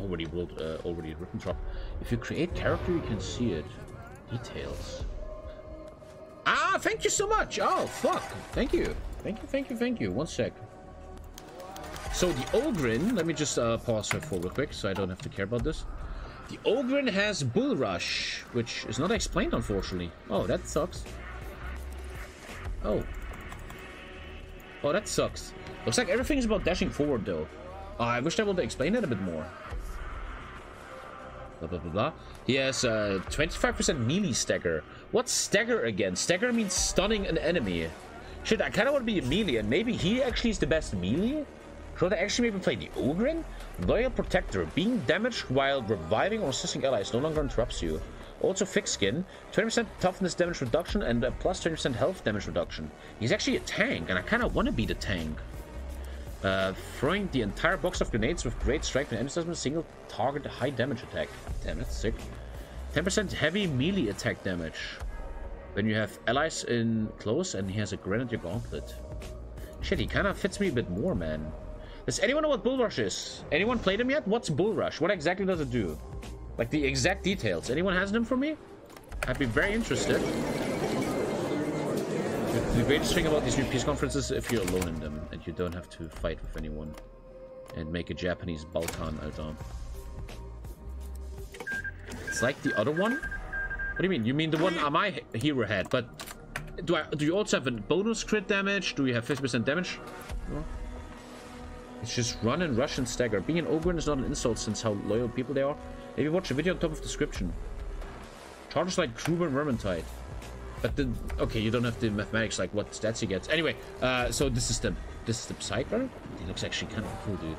already built, already written drop. If you create character, you can see it. Details. Ah, thank you so much. Oh, fuck. Thank you. Thank you, thank you, thank you. One sec. So the Ogrin, let me just pause her for real quick so I don't have to care about this. The Ogrin has Bull Rush, which is not explained, unfortunately. Oh, that sucks. Oh. Oh, that sucks. Looks like everything's about dashing forward, though. I wish I would explain that a bit more. Blah, blah, blah, blah. He has 25% melee stagger. What's stagger again? Stagger means stunning an enemy. Shit, I kind of want to be a melee, and maybe he actually is the best melee? Should I actually maybe play the Ogrin? Loyal Protector. Being damaged while reviving or assisting allies no longer interrupts you. Also thick skin, 20% toughness damage reduction and a plus 20% health damage reduction. He's actually a tank, and I kind of want to be the tank. Throwing the entire box of grenades with great strength and enthusiasm, single target high damage attack. Damn, that's sick. 10% heavy melee attack damage. When you have allies in close, and he has a grenadier gauntlet. Shit, he kind of fits me a bit more, man. Does anyone know what Bull Rush is? Anyone played him yet? What's Bull Rush? What exactly does it do? Like the exact details. Anyone has them for me? I'd be very interested. The greatest thing about these new peace conferences is if you're alone in them and you don't have to fight with anyone and make a Japanese Balkan out of. It's like the other one? What do you mean? You mean the one my hero had, but do you also have a bonus crit damage? Do you have 50% damage? No. It's just run and rush and stagger. Being an Ogrin is not an insult since how loyal people they are. Maybe watch a video on top of description. Charges like Kruber and Vermintide. But then, okay, you don't have the mathematics, like what stats he gets. Anyway, so this is the Psyker. He looks actually kind of cool, dude.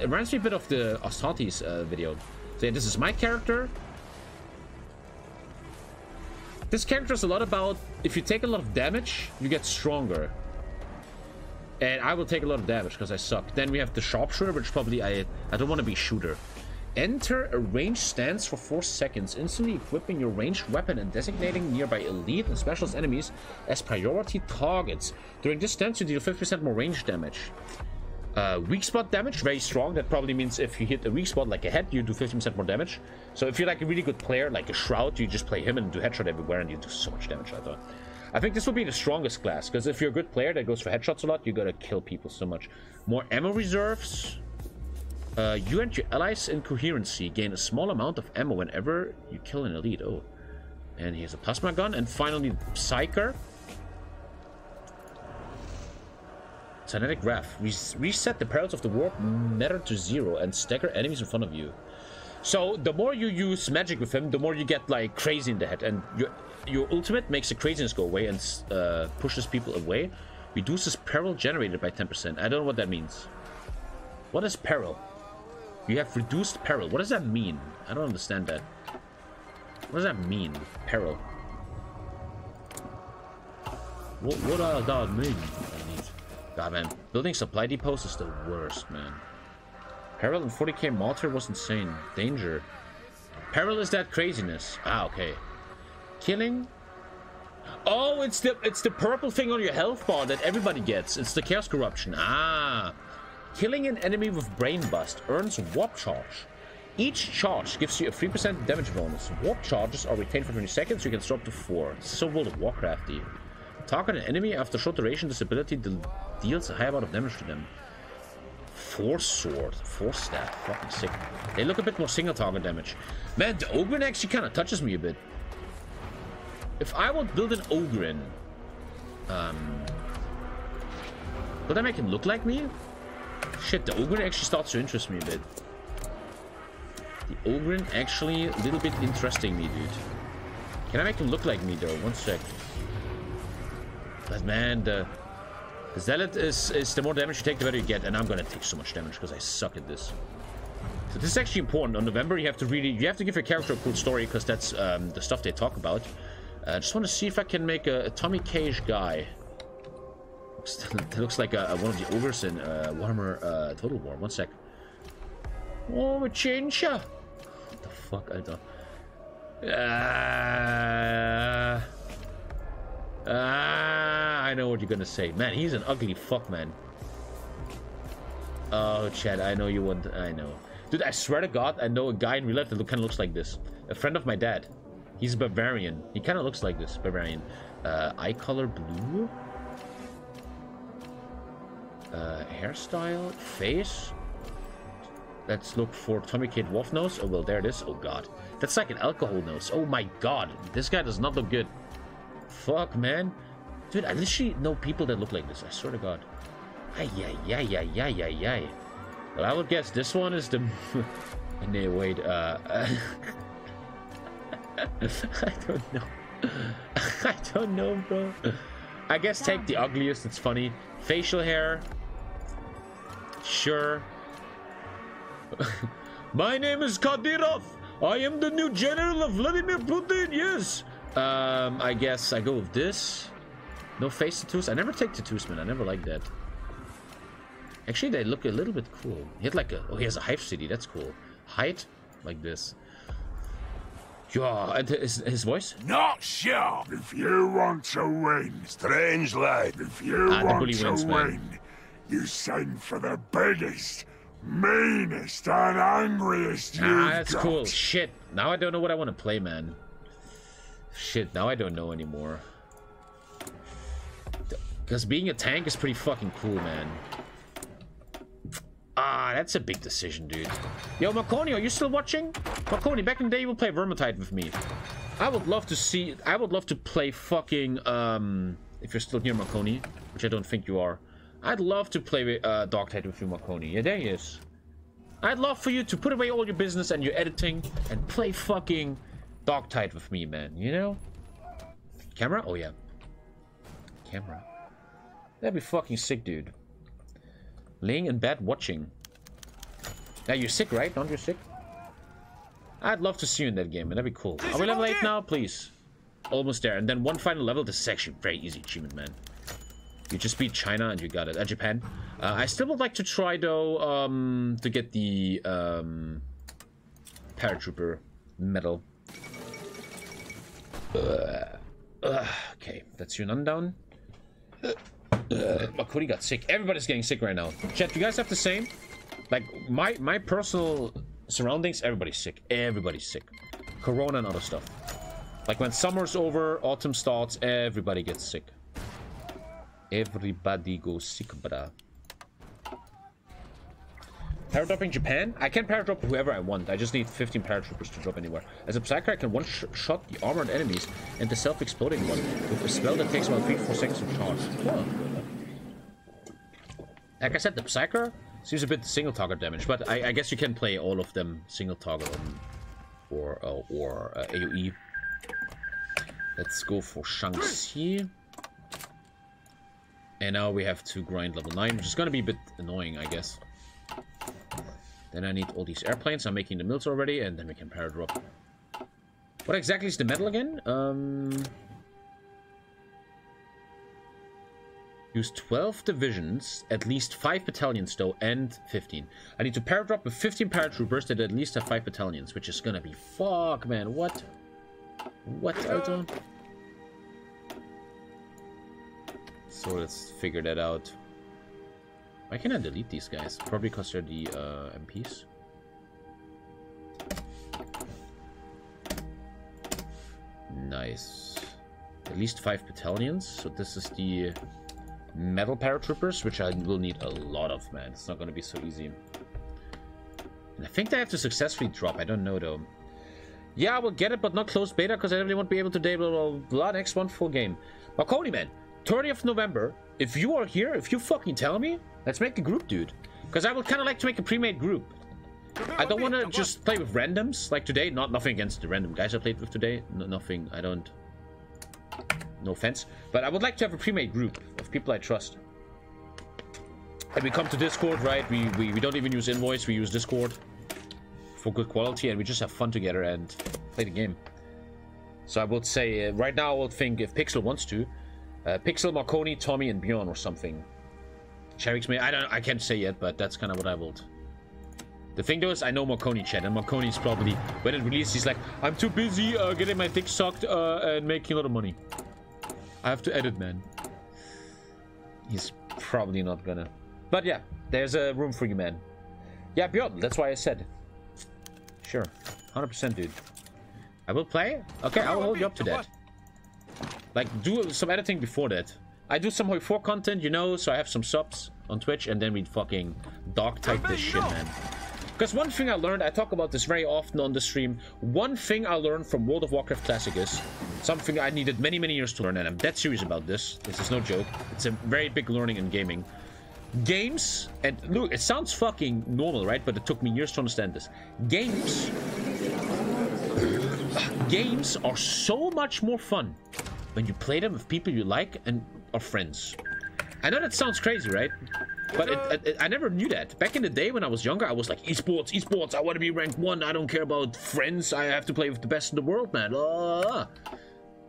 It reminds me a bit of the Astartes video. So yeah, this is my character. This character is a lot about, if you take a lot of damage, you get stronger. And I will take a lot of damage because I suck. Then we have the Sharpshooter, which probably I don't want to be Shooter. Enter a ranged stance for 4 seconds, instantly equipping your ranged weapon and designating nearby elite and specialist enemies as priority targets. During this stance, you deal 50% more range damage. Weak spot damage, very strong. That probably means if you hit a weak spot like a head, you do 50% more damage. So if you're like a really good player, like a Shroud, you just play him and do headshot everywhere and you do so much damage. I think this will be the strongest class, because if you're a good player that goes for headshots a lot, you gotta kill people so much. More ammo reserves. You and your allies in coherency gain a small amount of ammo whenever you kill an elite. Oh, and he has a plasma gun. And finally, Psyker. Cynetic Wrath. Reset the Paradox of the Warp matter to 0 and stagger enemies in front of you. So the more you use magic with him, the more you get like crazy in the head. And your ultimate makes the craziness go away and pushes people away. Reduces peril generated by 10%. I don't know what that means. What is peril? You have reduced peril. What does that mean? I don't understand that. What does that mean? Peril. What does that mean? I need... God, man. Building supply depots is the worst, man. Peril in 40k Malter was insane. Danger. Peril is that craziness. Ah, okay. Killing. Oh, it's the purple thing on your health bar that everybody gets. It's the Chaos Corruption. Ah. Killing an enemy with Brain Bust earns Warp Charge. Each charge gives you a 3% damage bonus. Warp Charges are retained for 20 seconds, you can stop to 4. So World of Warcrafty. Target an enemy after short duration, this ability deals a high amount of damage to them. Force Sword, Force Stab, fucking sick. They look a bit more single target damage. Man, the Ogrin actually kind of touches me a bit. If I would build an Ogrin, would I make him look like me? Shit, the Ogrin actually starts to interest me a bit. The Ogrin actually a little bit interesting me, dude. Can I make him look like me, though? One sec. But, man, the Zealot is the more damage you take, the better you get. And I'm gonna take so much damage because I suck at this. So this is actually important. On November, you have to really... You have to give your character a cool story because that's the stuff they talk about. I just want to see if I can make a Tommy K-ish guy. That looks like one of the ogres in Warhammer Total War. One sec. Oh, Chincha. What the fuck, Alter? I know what you're gonna say. Man, he's an ugly fuck, man. Oh, Chad, I know you want... I know. Dude, I swear to God, I know a guy in real life that kind of looks like this. A friend of my dad. He's Bavarian. He kind of looks like this. Bavarian. Eye color blue. Hairstyle. Face. Let's look for Tommy K Wolf nose. Oh, well, there it is. Oh, God. That's like an alcohol nose. Oh, my God. This guy does not look good. Fuck, man. Dude, I literally know people that look like this. I swear to God. Ay, ay, ay, ay, ay, ay, ay. Well, I would guess this one is the... no, wait, I don't know. I don't know, bro. I guess take the ugliest, it's funny. Facial hair. Sure. My name is Kadyrov. I am the new general of Vladimir Putin, yes. I guess I go with this. No face tattoos. I never take tattoos, man. I never like that. Actually, they look a little bit cool. He had like a... Oh, he has a hive city. That's cool. Height? Like this. Yeah, and his voice? Not sure. If you want to win, strange lad. If you want to win, you sign for the biggest, meanest, and angriest you've got. That's cool. Shit. Now I don't know what I want to play, man. Shit, now I don't know anymore. Because being a tank is pretty fucking cool, man. Ah, that's a big decision, dude. Yo, Marconi, are you still watching? Marconi, back in the day you would play Vermintide with me. I would love to see... I would love to play fucking... if you're still here, Marconi, which I don't think you are. I'd love to play Darktide with you, Marconi. Yeah, there he is. I'd love for you to put away all your business and your editing and play fucking Darktide with me, man. You know? Camera? Oh, yeah. Camera. That'd be fucking sick, dude. Laying in bed watching. Now you're sick, right? Aren't you sick? I'd love to see you in that game, man. That'd be cool. Are we level 8 now? Please. Almost there. And then one final level. This is actually a very easy achievement, man. You just beat China and you got it. And Japan. I still would like to try, though, to get the Paratrooper medal. Okay. That's your nun down. Marconi got sick. Everybody's getting sick right now. Chat, you guys have the same? Like, my personal surroundings, everybody's sick. Everybody's sick. Corona and other stuff. Like, when summer's over, autumn starts, everybody gets sick. Everybody goes sick, brah. Paradropping Japan? I can paradrop whoever I want. I just need 15 paratroopers to drop anywhere. As a Psyker, I can one-shot the armored enemies and the self-exploding one with a spell that takes about 3-4 seconds to charge. Huh. Like I said, the Psyker seems a bit single-target damage, but I guess you can play all of them single-target or AoE. Let's go for Shang-Chi. And now we have to grind level 9, which is going to be a bit annoying, I guess. Then I need all these airplanes. I'm making the mills already, and then we can paradrop. What exactly is the medal again? Use 12 divisions, at least 5 battalions though, and 15. I need to paradrop with 15 paratroopers that at least have 5 battalions, which is gonna be... Fuck, man, what? What, Arthur? So let's figure that out. Why can't I delete these guys? Probably because they're the MPs. Nice. At least 5 battalions. So this is the metal paratroopers, which I will need a lot of, man. It's not going to be so easy. And I think I have to successfully drop. I don't know, though. Yeah, I will get it, but not closed beta, because I definitely won't be able to blah, next one full game. Marconi, man. 30th of November. If you are here, if you fucking tell me, let's make a group, dude. Because I would kind of like to make a pre-made group. I don't want to just play with randoms like today. Nothing against the random guys I played with today. Nothing. I don't... No offense. But I would like to have a pre-made group of people I trust. And we come to Discord, right? We don't even use Invoice. We use Discord for good quality. And we just have fun together and play the game. So I would say, right now I would think if Pixel wants to... Pixel, Marconi, Tommy, and Bjorn, or something. Cherix may... I can't say yet, but that's kind of what I would. The thing though is, I know Marconi, chat, and Marconi's probably... When it released, he's like, I'm too busy getting my dick sucked and making a lot of money. I have to edit, man. He's probably not gonna. But yeah, there's a room for you, man. Yeah, Bjorn, that's why I said. Sure. 100%, dude. I will play it. Okay, I will hold you up to that. Like, do some editing before that. I do some Hoi 4 content, you know, so I have some subs on Twitch, and then we fucking Darktide this shit, man. Because one thing I learned, I talk about this very often on the stream, one thing I learned from World of Warcraft Classic is something I needed many, many years to learn, and I'm dead serious about this. This is no joke. It's a very big learning in gaming. Games, and look, it sounds fucking normal, right? But it took me years to understand this. Games are so much more fun when you play them with people you like and are friends. I know that sounds crazy, right? But I never knew that. Back in the day when I was younger, I was like, esports, esports, I want to be ranked 1. I don't care about friends. I have to play with the best in the world, man.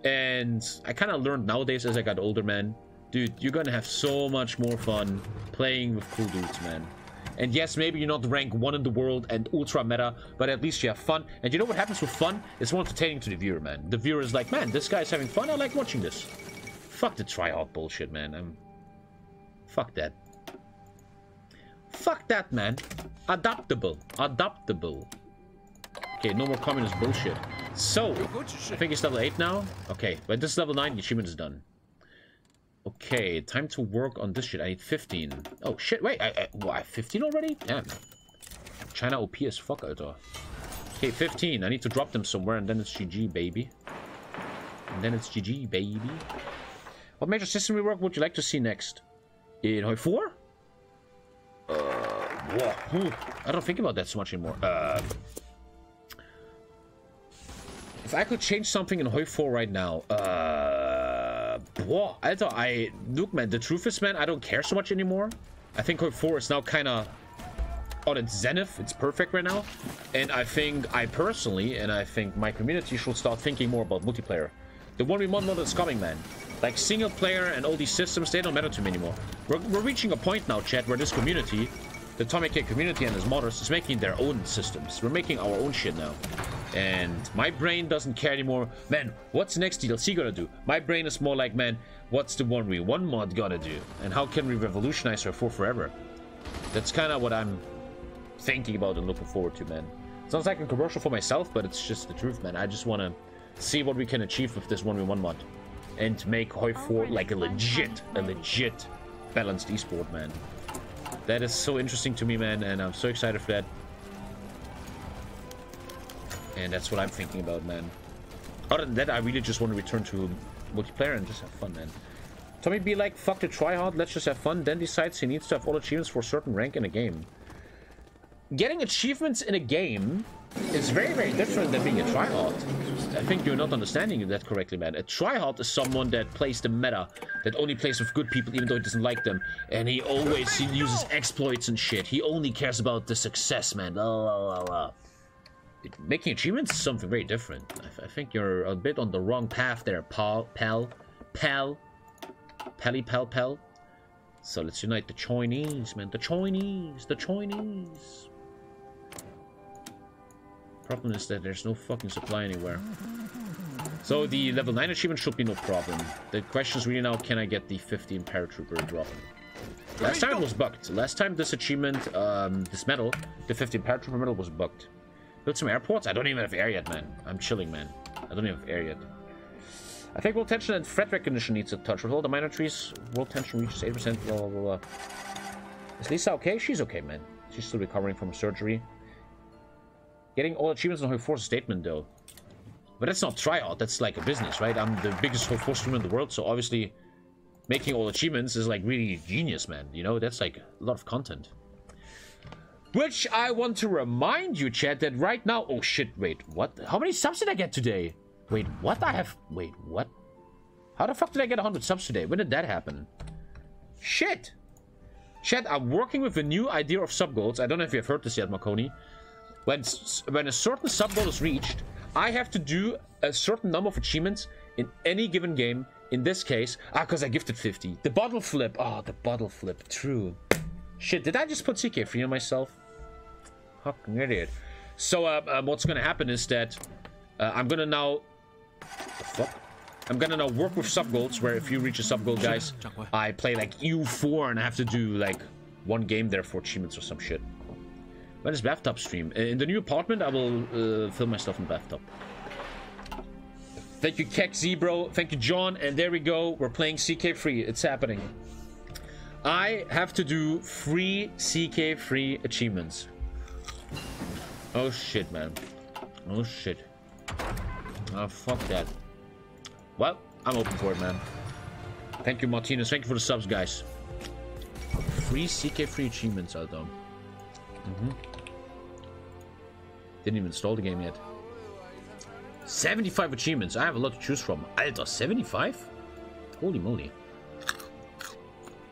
And I kind of learned nowadays as I got older, man. Dude, you're going to have so much more fun playing with cool dudes, man. And yes, maybe you're not ranked 1 in the world and ultra meta, but at least you have fun. And you know what happens with fun? It's more entertaining to the viewer, man. The viewer is like, man, this guy's having fun. I like watching this. Fuck the tryhard bullshit, man. Fuck that. Fuck that, man. Adaptable. Adaptable. Okay, no more communist bullshit. So, I think it's level 8 now. Okay, but this is level 9. The achievement is done. Okay, time to work on this shit. I need 15. Oh, shit. Wait, I have 15 already? Damn. China OP as fuck, Arthur. Okay, 15. I need to drop them somewhere, and then it's GG, baby. And then it's GG, baby. What major system rework would you like to see next? In Hoi 4? Whoa. I don't think about that so much anymore. If I could change something in Hoi 4 right now, look, man, the truth is, man, I don't care so much anymore. I think Hoi 4 is now kind of on its zenith. It's perfect right now, and I think I personally, and I think my community should start thinking more about multiplayer. The 1v1 model is coming, man. Like, single player and all these systems, they don't matter to me anymore. We're reaching a point now, chat, where this community, the Tommy K community and his modders, is making their own systems. We're making our own shit now. And my brain doesn't care anymore. Man, what's next DLC gonna do? My brain is more like, man, what's the 1v1 mod gonna do? And how can we revolutionize Hoi 4 forever? That's kind of what I'm thinking about and looking forward to, man. Sounds like a commercial for myself, but it's just the truth, man. I just want to see what we can achieve with this 1v1 mod. And make Hoi 4 like a legit balanced esport, man. That is so interesting to me, man, and I'm so excited for that. And that's what I'm thinking about, man. Other than that, I really just want to return to multiplayer and just have fun, man. Tommy be like, fuck the tryhard, let's just have fun, then decides he needs to have all achievements for a certain rank in a game. Getting achievements in a game is very, very different than being a tryhard. I think you're not understanding that correctly, man. A tryhard is someone that plays the meta, that only plays with good people even though he doesn't like them. And he uses exploits and shit. He only cares about the success, man. Making achievements is something very different. I think you're a bit on the wrong path there, pal. So let's unite the Chinese, man. The Chinese. Problem is that there's no fucking supply anywhere. So the level 9 achievement should be no problem. The question is really now, can I get the 15 paratrooper drop? Last time it was bugged. Last time this achievement, this medal, the 15 paratrooper medal was bugged. Build some airports? I don't even have air yet, man. I'm chilling, man. I don't even have air yet. I think world tension and threat recognition needs a touch. With all the minor trees, world tension reaches 8%, blah, blah, blah. Is Lisa okay? She's okay, man. She's still recovering from surgery. Getting all achievements on Hoi 4 is a statement, though. But that's not tryout. That's like a business, right? I'm the biggest Hoi 4 streamer in the world, so obviously making all achievements is like really genius, man. You know, that's like a lot of content. Which I want to remind you, chat, that right now... Oh, shit, wait, what? How many subs did I get today? Wait, what? Wait, what? How the fuck did I get 100 subs today? When did that happen? Shit! Chat, I'm working with a new idea of sub goals. I don't know if you've heard this yet, Marconi. When a certain sub goal is reached, I have to do a certain number of achievements in any given game. In this case, because I gifted 50. The bottle flip. Oh, the bottle flip. True. Shit, did I just put CK3 on myself? Fucking idiot. So, what's gonna happen is that I'm gonna now... The fuck? I'm gonna now work with sub goals, where if you reach a sub goal, guys, I play like U4 and I have to do like 1 game there for achievements or some shit. When is bathtub stream? In the new apartment, I will film my stuff in bathtub. Thank you, Keck Zebro. Thank you, John. And there we go. We're playing CK3. It's happening. I have to do 3 CK3 achievements. Oh shit, man. Oh shit. Oh, fuck that. Well, I'm open for it, man. Thank you, Martinez. Thank you for the subs, guys. 3 CK3 achievements are done. Didn't even install the game yet. 75 achievements. I have a lot to choose from. Alter, 75? Holy moly.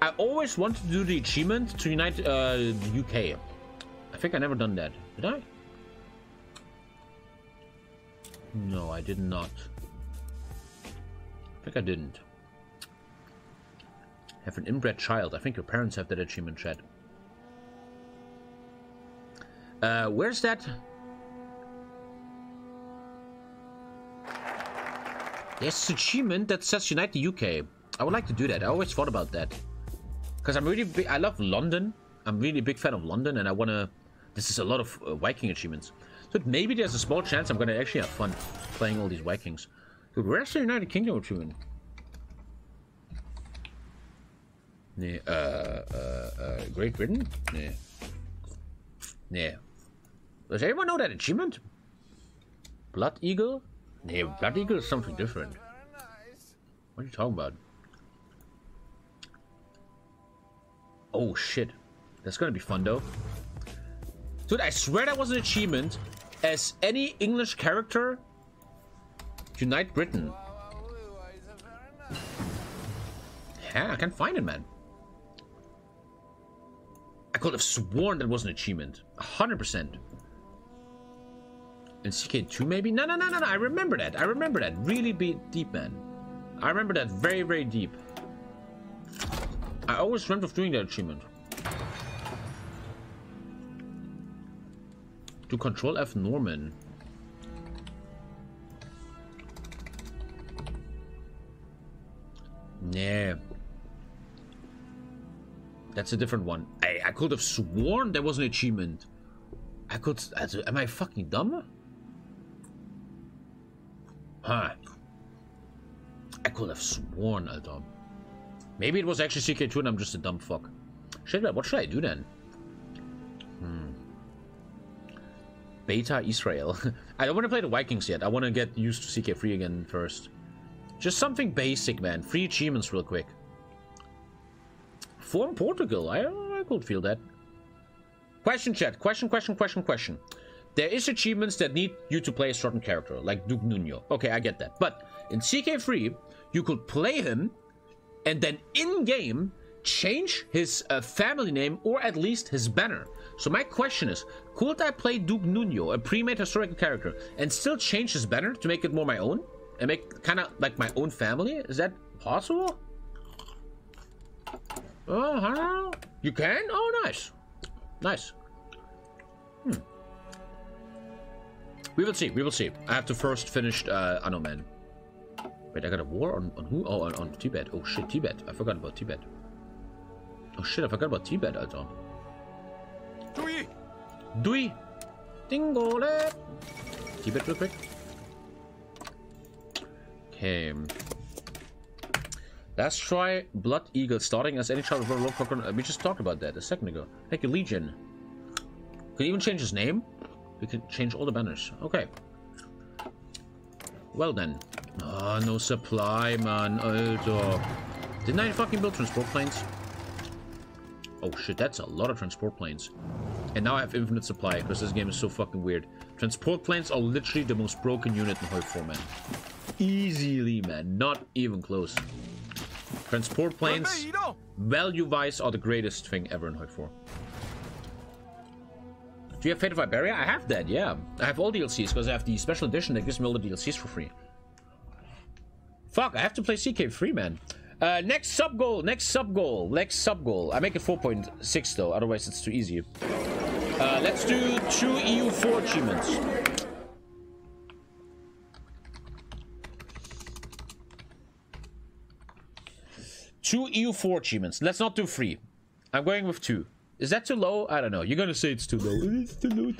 I always wanted to do the achievement to unite the UK. I think I never done that. Did I? No, I did not. I think I didn't. Have an inbred child. I think your parents have that achievement, chat. Where's that? Yes, achievement that says unite the UK. I would like to do that. I always thought about that. Because I'm really big. I love London. I'm really a big fan of London, and I want to... This is a lot of Viking achievements. So maybe there's a small chance I'm going to actually have fun playing all these Vikings. Dude, where's the United Kingdom achievement? Yeah, Great Britain? Yeah. Yeah. Does anyone know that achievement? Blood Eagle? Yeah, Blood Eagle is something different. What are you talking about? Oh shit. That's gonna be fun though. Dude, I swear that was an achievement as any English character unite Britain. Yeah, I can't find it, man. I could have sworn that was an achievement. 100%. In CK2 maybe? No. I remember that. I remember that. Really deep, man. I remember that very, very deep. I always dreamt of doing that achievement. Do Control F Norman. Yeah. That's a different one. I could have sworn there was an achievement. I could... Am I fucking dumb? Huh. I could have sworn I dumb. Maybe it was actually CK2 and I'm just a dumb fuck. Shit, what should I do then? Beta Israel. I don't want to play the Vikings yet. I want to get used to CK3 again first. Just something basic, man. 3 achievements real quick. Form Portugal. I could feel that. Question, chat. Question. There is achievements that need you to play a certain character, like Duke Nuno. Okay, I get that. But in CK3, you could play him and then in-game change his family name or at least his banner. So my question is, could I play Duke Nuno, a pre-made historical character, and still change his banner to make it more my own? And make kind of like my own family? Is that possible? Oh, I don't know. You can? Oh, nice. Nice. We will see. We will see. I have to first finish Anno, man. Wait, I got a war on who? Oh, on Tibet. Oh, shit, Tibet. I forgot about Tibet. Oh, shit, I forgot about Tibet, Alton. Dui! Dui! Dingole! Tibet real quick. Okay. Let's try Blood Eagle starting as any child of World War. We just talked about that a second ago. Thank you, Legion. Can even change his name? We can change all the banners. Okay. Well then. Ah, oh, no supply, man. Alter. Didn't I fucking build transport planes? Oh shit, that's a lot of transport planes. And now I have infinite supply, because this game is so fucking weird. Transport planes are literally the most broken unit in Hoi 4, man. Easily, man. Not even close. Transport planes, value-wise, are the greatest thing ever in Hoi 4. Do you have Fate of Iberia? I have that, yeah. I have all DLCs, because I have the special edition that gives me all the DLCs for free. Fuck, I have to play CK3, man. Next sub goal. I make it 4.6 though, otherwise it's too easy. Let's do 2 EU4 achievements. Let's not do 3. I'm going with 2. Is that too low? I don't know. You're gonna say it's too low. It's too low.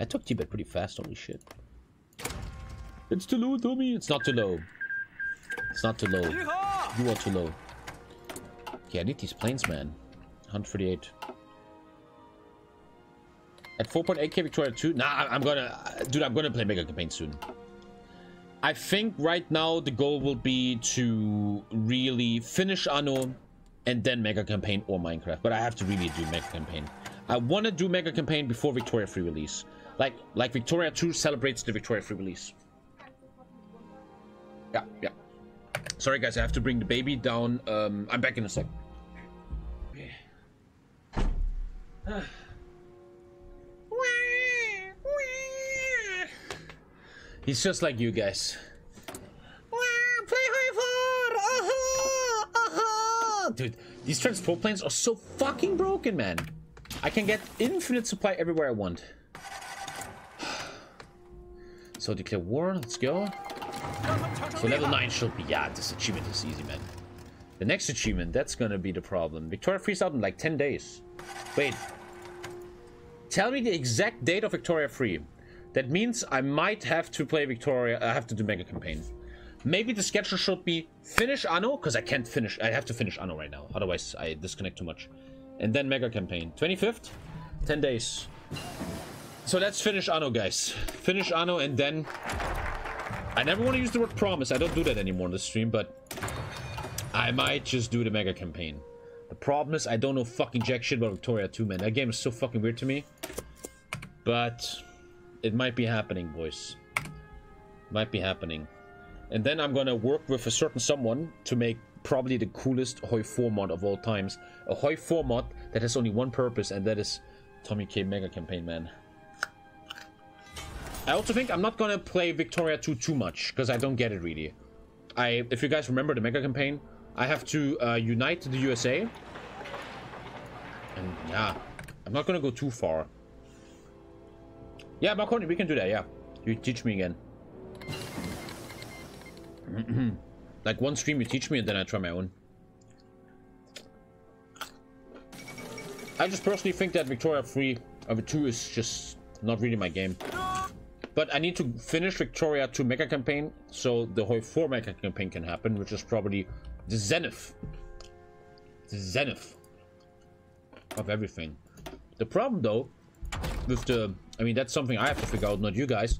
I took Tibet pretty fast. Holy shit. It's too low, Tommy. It's not too low. It's not too low. You are too low. Yeah, I need these planes, man. 138. At 4.8K Victoria 2? Nah, I'm gonna... Dude, I'm gonna play Mega Campaign soon. I think right now the goal will be to really finish Anno and then Mega Campaign or Minecraft. But I have to really do Mega Campaign. I want to do Mega Campaign before Victoria 3 release. Like Victoria 2 celebrates the Victoria 3 release. Yeah, yeah. Sorry, guys. I have to bring the baby down. I'm back in a sec. Yeah. He's just like you guys. Dude, these transport planes are so fucking broken, man. I can get infinite supply everywhere I want. So declare war. Let's go. So level 9 should be... Yeah, this achievement is easy, man. The next achievement, that's gonna be the problem. Victoria 3's out in like 10 days. Wait. Tell me the exact date of Victoria 3. That means I might have to play Victoria... I have to do Mega Campaign. Maybe the schedule should be finish Anno, because I can't finish... I have to finish Anno right now. Otherwise, I disconnect too much. And then Mega Campaign. 25th? 10 days. So let's finish Anno, guys. Finish Anno and then... I never want to use the word promise. I don't do that anymore in the stream, but I might just do the Mega Campaign. The problem is I don't know fucking jack shit about Victoria 2, man. That game is so fucking weird to me. But it might be happening, boys. Might be happening. And then I'm gonna work with a certain someone to make probably the coolest Hoi 4 mod of all times. A Hoi 4 mod that has only one purpose, and that is Tommy K Mega Campaign, man. I also think I'm not gonna play Victoria 2 too much, because I don't get it really. If you guys remember the Mega Campaign, I have to unite the USA. And yeah, I'm not gonna go too far. Yeah, Marconi, we can do that, yeah. You teach me again. Like one stream you teach me and then I try my own. I just personally think that Victoria 3 over 2 is just not really my game. But I need to finish Victoria 2 Mega Campaign, so the Hoi 4 Mega Campaign can happen, which is probably the zenith. The zenith of everything. The problem, though, with the... I mean, that's something I have to figure out, not you guys.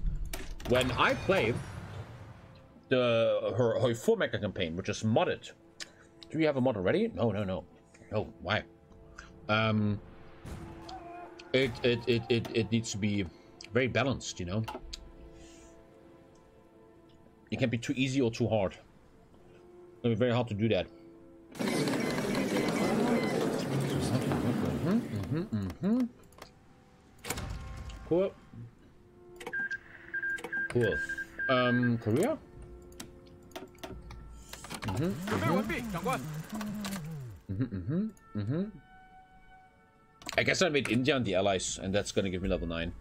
When I play the Hoi 4 Mega Campaign, which is modded... Do you have a mod already? No, no, no. No, why? It needs to be very balanced, you know? It can be too easy or too hard. It'll be very hard to do that. Cool. Cool. Korea? I guess I made India and the allies, and that's gonna give me level 9.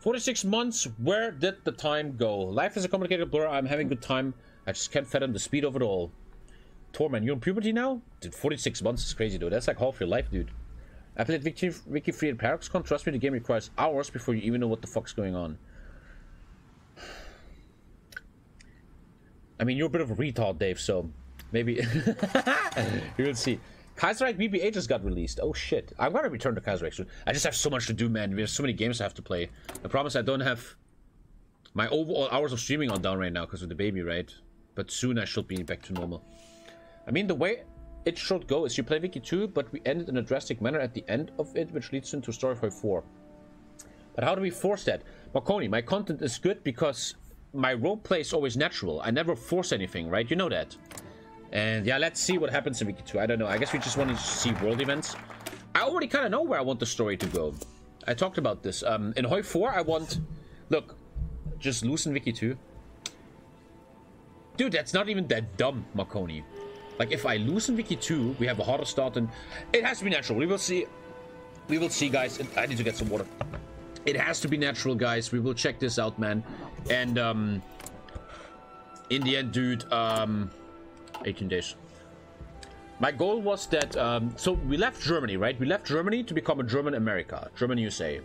46 months, where did the time go? Life is a complicated blur, I'm having a good time. I just can't fathom the speed of it all. Torman, you're in puberty now? Dude, 46 months is crazy, dude. That's like half your life, dude. I played Wiki Free and Paradox. Trust me, the game requires hours before you even know what the fuck's going on. I mean, you're a bit of a retard, Dave, so... Maybe... You'll see. Kaiserreich BBA just got released. Oh, shit. I'm gonna return to Kaiserreich soon. I just have so much to do, man. We have so many games I have to play. I promise I don't have... My overall hours of streaming are down right now because of the baby, right? But soon I should be back to normal. I mean, the way it should go is you play Wiki 2, but we end it in a drastic manner at the end of it, which leads into Story of Hoi 4. But how do we force that? Marconi, my content is good because my roleplay is always natural. I never force anything, right? You know that. And yeah, let's see what happens in Wiki 2. I don't know. I guess we just wanted to see world events. I already kind of know where I want the story to go. I talked about this. In Hoi 4, I want... Look... Just loosen Wiki 2. Dude, that's not even that dumb, Marconi. Like, if I loosen Wiki 2, we have a harder start and... It has to be natural. We will see. We will see, guys. I need to get some water. It has to be natural, guys. We will check this out, man. And, in the end, dude, 18 days. My goal was that, so we left Germany, right? We left Germany to become a German America, German USA.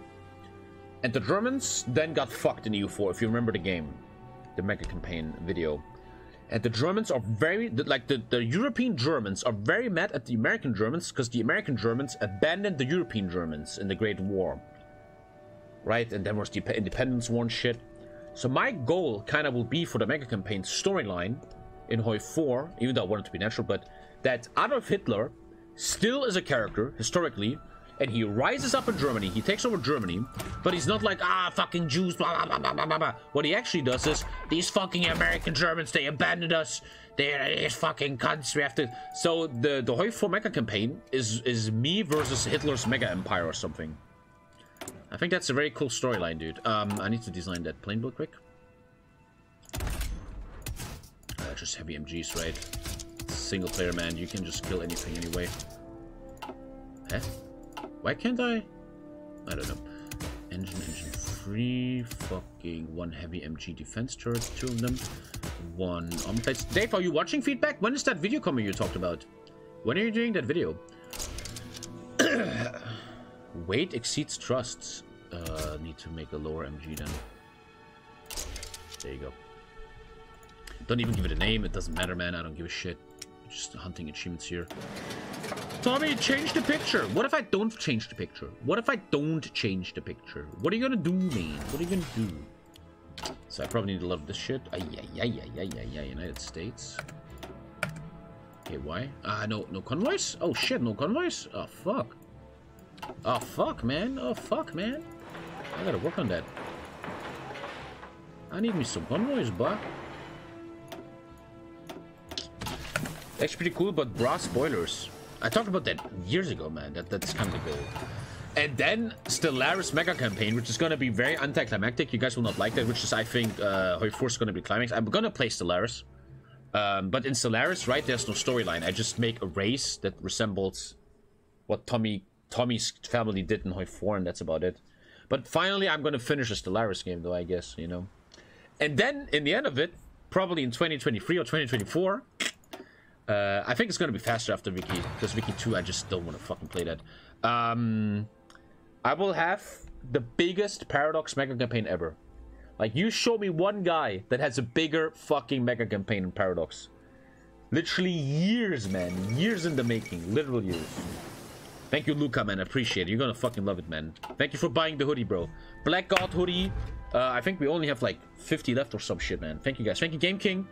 And the Germans then got fucked in EU4, if you remember the game, the mega campaign video. And the Germans are very, like the European Germans are very mad at the American Germans because the American Germans abandoned the European Germans in the Great War. Right? And there was the Independence War and shit. So my goal kind of will be for the mega campaign storyline in Hoi 4, even though I want it to be natural, but that Adolf Hitler still is a character, historically, and he rises up in Germany, he takes over Germany, but he's not like, ah, fucking Jews, blah, blah, blah, blah, blah, blah. What he actually does is, these fucking American Germans, they abandoned us, they're fucking cunts, we have to... So the Hoi 4 mega campaign is me versus Hitler's mega empire or something. I think that's a very cool storyline, dude. I need to design that plane real quick. Just heavy MGs, right? Single player, man. You can just kill anything anyway. Huh? Why can't I? I don't know. Engine 3. Fucking 1 heavy MG defense turret. 2 of them. 1 armor plates. Dave, are you watching Feedback? When is that video coming you talked about? When are you doing that video? Weight exceeds trusts. Need to make a lower MG then. There you go. Don't even give it a name. It doesn't matter, man. I don't give a shit. Just hunting achievements here. Tommy, change the picture. What if I don't change the picture? What if I don't change the picture? What are you gonna do, man? What are you gonna do? So I probably need to love this shit. United States. Okay, why? No convoys? Oh shit, no convoys? Oh fuck. Oh fuck, man. Oh fuck, man. I gotta work on that. I need me some convoys, but actually pretty cool, but brass boilers. I talked about that years ago, man. That's kind of the goal. And then Stellaris mega campaign, which is gonna be very anticlimactic. You guys will not like that, which is, I think, Hoi 4 is gonna be climax. I'm gonna play Stellaris, but in Stellaris, right, there's no storyline. I just make a race that resembles what Tommy's family did in Hoi 4, and that's about it. But finally, I'm gonna finish a Stellaris game, though, I guess, you know. And then in the end of it, probably in 2023 or 2024. I think it's gonna be faster after Wiki, because Wiki 2, I just don't want to fucking play that. I will have the biggest Paradox mega campaign ever. Like, you show me one guy that has a bigger fucking mega campaign in Paradox. Literally years, man. Years in the making. Literal years. Thank you, Luca, man. I appreciate it. You're gonna fucking love it, man. Thank you for buying the hoodie, bro. Black God hoodie. I think we only have like 50 left or some shit, man. Thank you, guys. Thank you, Game King.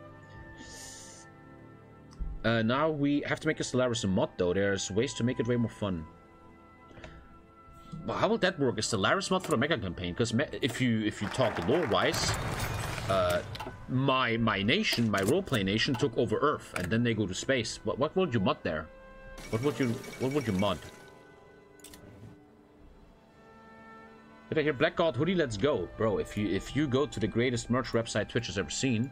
Now we have to make a Stellaris mod, though. There's ways to make it way more fun. But how will that work? A Stellaris mod for the mega campaign? Because if you talk lore-wise, my nation, my roleplay nation, took over Earth, and then they go to space. What would you mod there? What would you mod? Did I hear Black God hoodie? Let's go, bro. If you go to the greatest merch website Twitch has ever seen.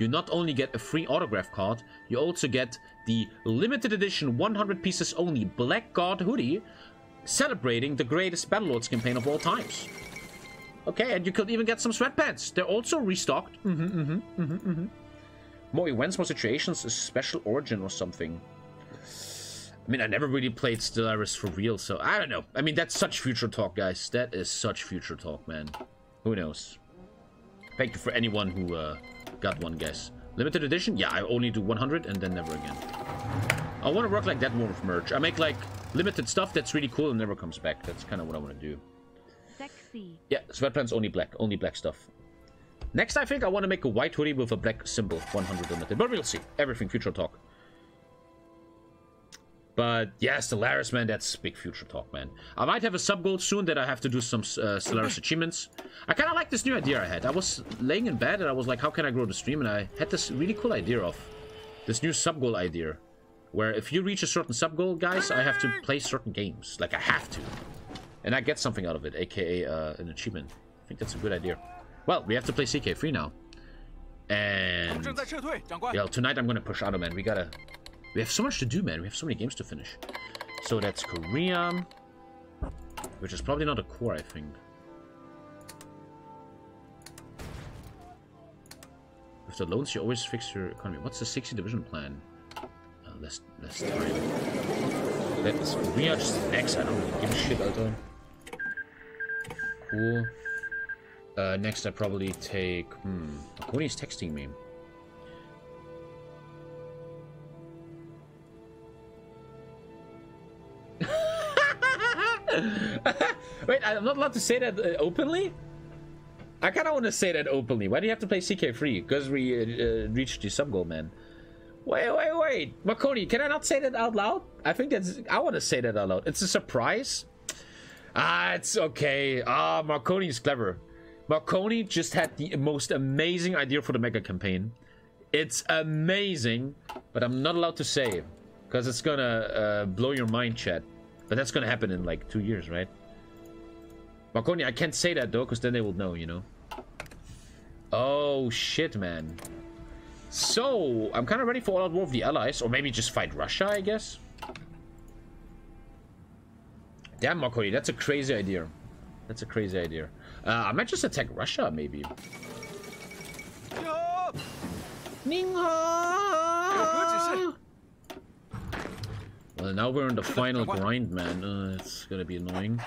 You not only get a free autograph card, you also get the limited edition 100 pieces only Black God hoodie celebrating the greatest Battlelords campaign of all times. Okay, and you could even get some sweatpants. They're also restocked. More events, more situations, a special origin or something. I mean, I never really played Stellaris for real, so I don't know. I mean, that's such future talk, guys. That is such future talk, man. Who knows? Thank you for anyone who... got one guess. Limited edition? Yeah, I only do 100 and then never again. I want to work like that more with merch. I make like limited stuff that's really cool and never comes back. That's kind of what I want to do. Sexy. Yeah, sweatpants only black stuff. Next, I think I want to make a white hoodie with a black symbol. 100 limited, but we'll see. Everything future talk. But yeah, Stellaris, man, that's big future talk, man. I might have a sub goal soon that I have to do some Stellaris achievements. I kind of like this new idea I had. I was laying in bed and I was like, how can I grow the stream? And I had this really cool idea of this new sub goal idea, where if you reach a certain sub goal, guys, I have to play certain games. Like, I have to, and I get something out of it, aka an achievement. I think that's a good idea. Well, we have to play CK3 now, and yeah, tonight I'm gonna push Anno, man. We have so much to do, man. We have so many games to finish. So that's Korea, which is probably not a core, I think. With the loans, you always fix your economy. What's the 60 division plan? less time. That's weird snacks, I don't really give a shit, Alter. Cool. Next I probably take... Marconi's texting me. Wait, I'm not allowed to say that openly? I kind of want to say that openly. Why do you have to play CK3? Because we reached the sub goal, man. Wait. Marconi, can I not say that out loud? I think that's... I want to say that out loud. It's a surprise. Ah, it's okay. Ah, Marconi is clever. Marconi just had the most amazing idea for the mega campaign. It's amazing, but I'm not allowed to say, because it's gonna blow your mind, chat. But that's gonna happen in like 2 years, right? Marconi, I can't say that though, because then they will know, you know. Oh shit, man. So I'm kind of ready for all-out war of the Allies, or maybe just fight Russia, I guess. Damn, Marconi, that's a crazy idea. That's a crazy idea. I might just attack Russia, maybe. Well, now we're in the final grind, man. It's gonna be annoying.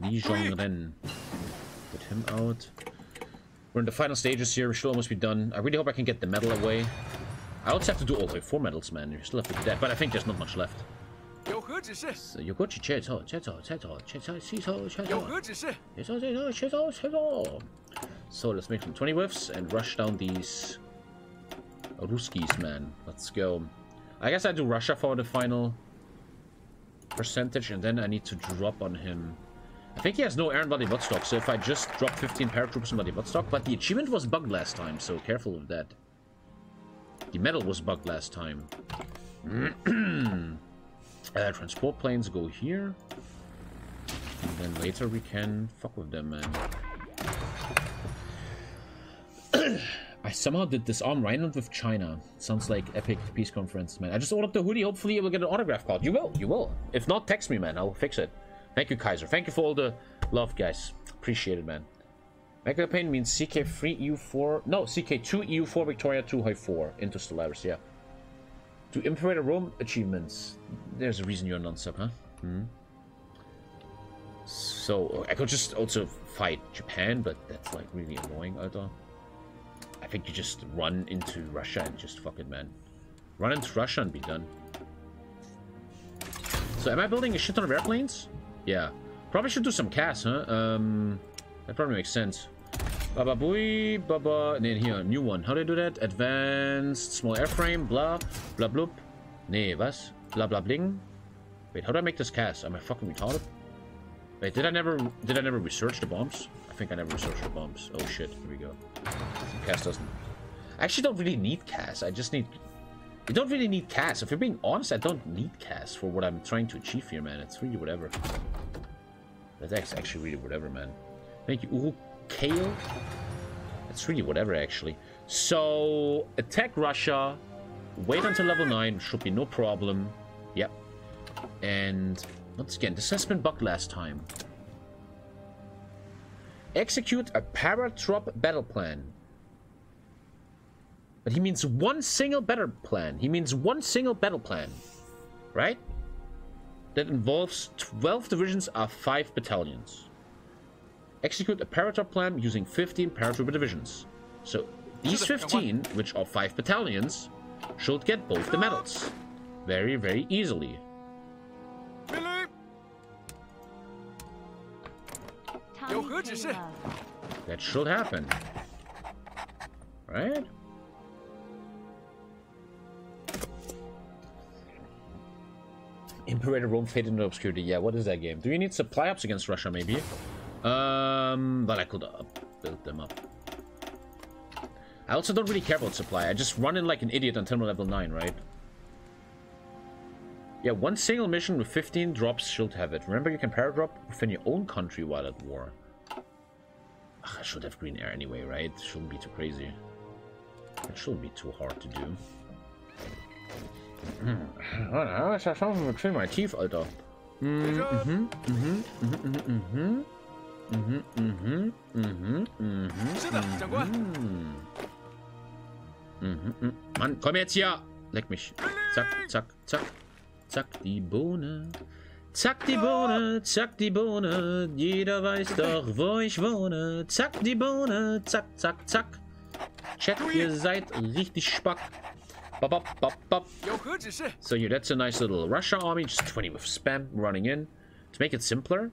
Li Zhongren. Put him out. We're in the final stages here. We should almost be done. I really hope I can get the medal away. I also have to do all the 4 medals, man. You still have to do that, but I think there's not much left. So you go to so let's make them 20 whiffs and rush down these Ruskies, man. Let's go. I guess I do Russia for the final percentage, and then I need to drop on him. I think he has no Iron Vladivostok, so if I just drop 15 paratroopers in Vladivostok, but the achievement was bugged last time, so careful with that. The medal was bugged last time. Transport planes go here, and then later we can fuck with them, man. I somehow did disarm Rhineland with China. Sounds like epic peace conference, man. I just ordered the hoodie. Hopefully you will get an autograph card. You will, you will. If not, text me, man. I'll fix it. Thank you, Kaiser. Thank you for all the love, guys. Appreciate it, man. Mega campaign means CK3 EU4. No, CK2 EU4 Victoria 2 High 4 into Stellaris, yeah. To Imperator Rome achievements. There's a reason you're non-sub, huh? So I could just also fight Japan, but that's like really annoying, Alter. I think you just run into Russia and just fuck it, man. Run into Russia and be done. So am I building a shit ton of airplanes? Yeah. Probably should do some CAS, huh? That probably makes sense. Baba booey, baba, and then here, new one. How do I do that? Advanced, small airframe, blah, blah, bloop. Nee, was? Blah, blah, bling. Wait, how do I make this cast? Am I fucking retarded? Wait, did I never research the bombs? I think I never researched the bombs. Oh shit, here we go. Cast doesn't... I actually don't really need cast. I just need... You don't really need cast. If you're being honest, I don't need cast for what I'm trying to achieve here, man. It's really whatever. That's actually really whatever, man. Thank you, Uruk. Kale? That's really whatever, actually. So, attack Russia, wait until level 9, should be no problem. Yep. And, once again, this has been bugged last time. Execute a paratrop battle plan. But he means one single battle plan. He means one single battle plan. Right? That involves 12 divisions of 5 battalions. Execute a paratroop plan using 15 paratrooper divisions. So these 15, which are 5 battalions, should get both the medals. Very, very easily. That should happen. Right? Imperator Rome Faded into Obscurity. Yeah, what is that game? Do you need supply ups against Russia, maybe? But I could build them up. I also don't really care about supply. I just run in like an idiot until level 9, right? Yeah, one single mission with 15 drops should have it. Remember, you can paradrop within your own country while at war. Ugh, I should have green air anyway, right? Shouldn't be too crazy. It shouldn't be too hard to do. I have something between my teeth, Alter. Mann, komm jetzt hier! Leck mich. Zack, zack, zack. Zack die Bohne. Zack die Bohne, zack die Bohne. Jeder weiß doch, wo ich wohne. Zack die Bohne, zack, zack, zack. Chat, ihr seid richtig spack. Bop, bop, bop, bop. So yeah, that's a nice little Russia army. Just 20 with spam running in. To make it simpler.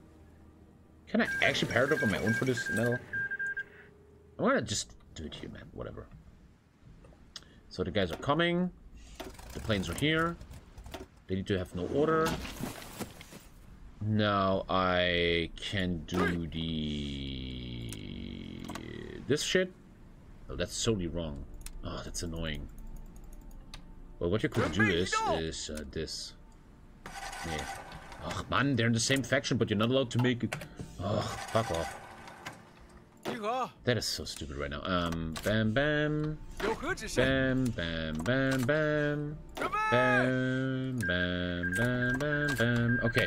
Can I actually paradox on my own for this? No. I'm gonna just do it here, man. Whatever. So the guys are coming. The planes are here. They need to have no order. Now I can do the... this shit. Oh, that's totally wrong. Oh, that's annoying. Well, what you could do is this. Yeah. Oh, man, they're in the same faction, but you're not allowed to make it. Oh, fuck off. That is so stupid right now. Bam, bam. Bam, bam, bam, bam. Bam, bam, bam, bam, bam. Okay.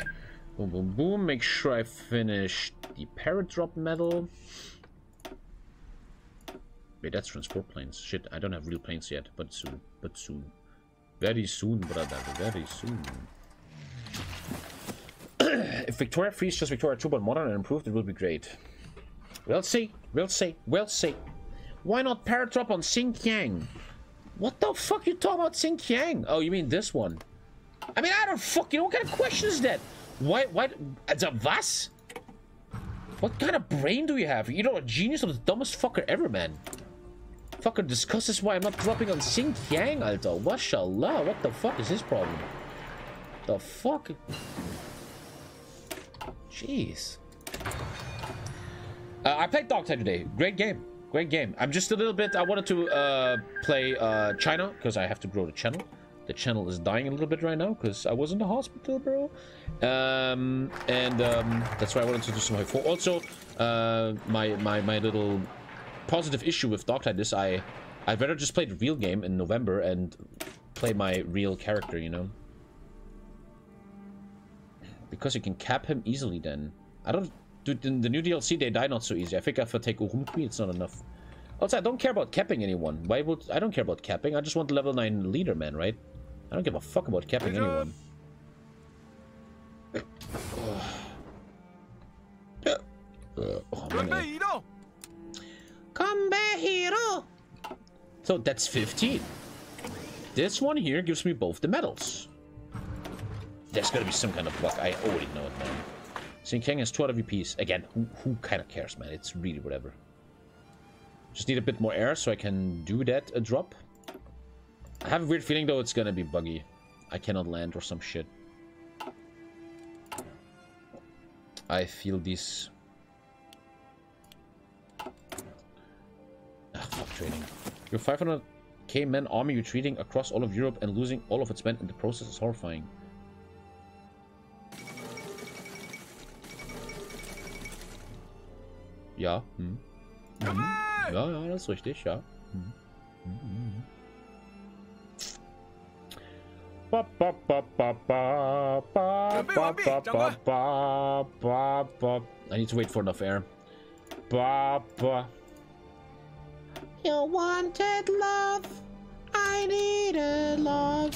Boom, boom, boom. Make sure I finish the parrot drop medal. Wait, that's transport planes. Shit, I don't have real planes yet, but soon. But soon. Very soon, brother. Very soon. If Victoria 3 is just Victoria 2, but modern and improved, it will be great. We'll see. We'll see. We'll see. Why not paradrop on Xinjiang? What the fuck you talking about Xinjiang? Oh, you mean this one? I mean, I don't fucking... what kind of question is that? Why... was? What kind of brain do you have? You know, a genius of the dumbest fucker ever, man. Fucker discusses why I'm not dropping on Xinjiang, Alter. Mashallah, what the fuck is his problem? The fuck? Jeez. I played Darktide today. Great game. Great game. I'm just a little bit... I wanted to play China, because I have to grow the channel. The channel is dying a little bit right now, because I was in the hospital, bro. That's why I wanted to do some High 4. Also, my little... positive issue with Darktide is I'd rather just play the real game in November and play my real character, you know, because you can cap him easily. Then I don't do the new DLC. They die not so easy. I think if I take Urumqi, it's not enough. Also, I don't care about capping anyone. Why would I don't care about capping? I just want the level 9 leader, man. Right? I don't give a fuck about capping anyone. Oh, man. Come back, hero! So that's 15. This one here gives me both the medals. There's gotta be some kind of luck. I already know it, man. Xinjiang has 2 out of VPs. Again, who kind of cares, man? It's really whatever. Just need a bit more air so I can do that a drop. I have a weird feeling, though, it's gonna be buggy. I cannot land or some shit. I feel this... ah, fuck training. Your 500k men army retreating across all of Europe and losing all of its men in the process is horrifying. Ja. Hm. Mhm. Ja, ja, das ist richtig, ja. Mhm. Mhm. Ba, ba, ba, ba, ba, ba, ba, ba, ba, ba, ba. I need to wait for enough air. Ba, ba. You wanted love, I needed love,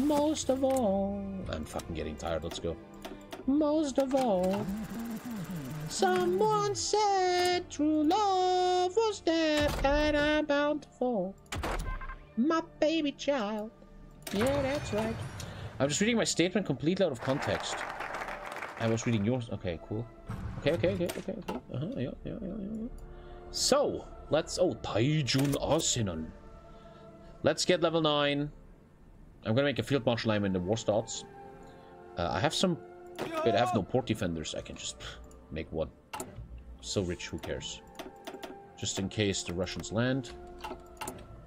most of all. I'm fucking getting tired, let's go. Most of all, someone said true love was there, and I'm bound to fall. My baby child. Yeah, that's right. I'm just reading my statement completely out of context. I was reading yours. Okay, cool. Okay, okay, okay, okay, okay. Uh-huh, yeah, yeah, yeah, yeah. So, let's... oh, Taijun Arsenal. Let's get level 9. I'm gonna make a field marshal when the war starts. I have some... wait, I have no port defenders. I can just make one. So rich, who cares? Just in case the Russians land.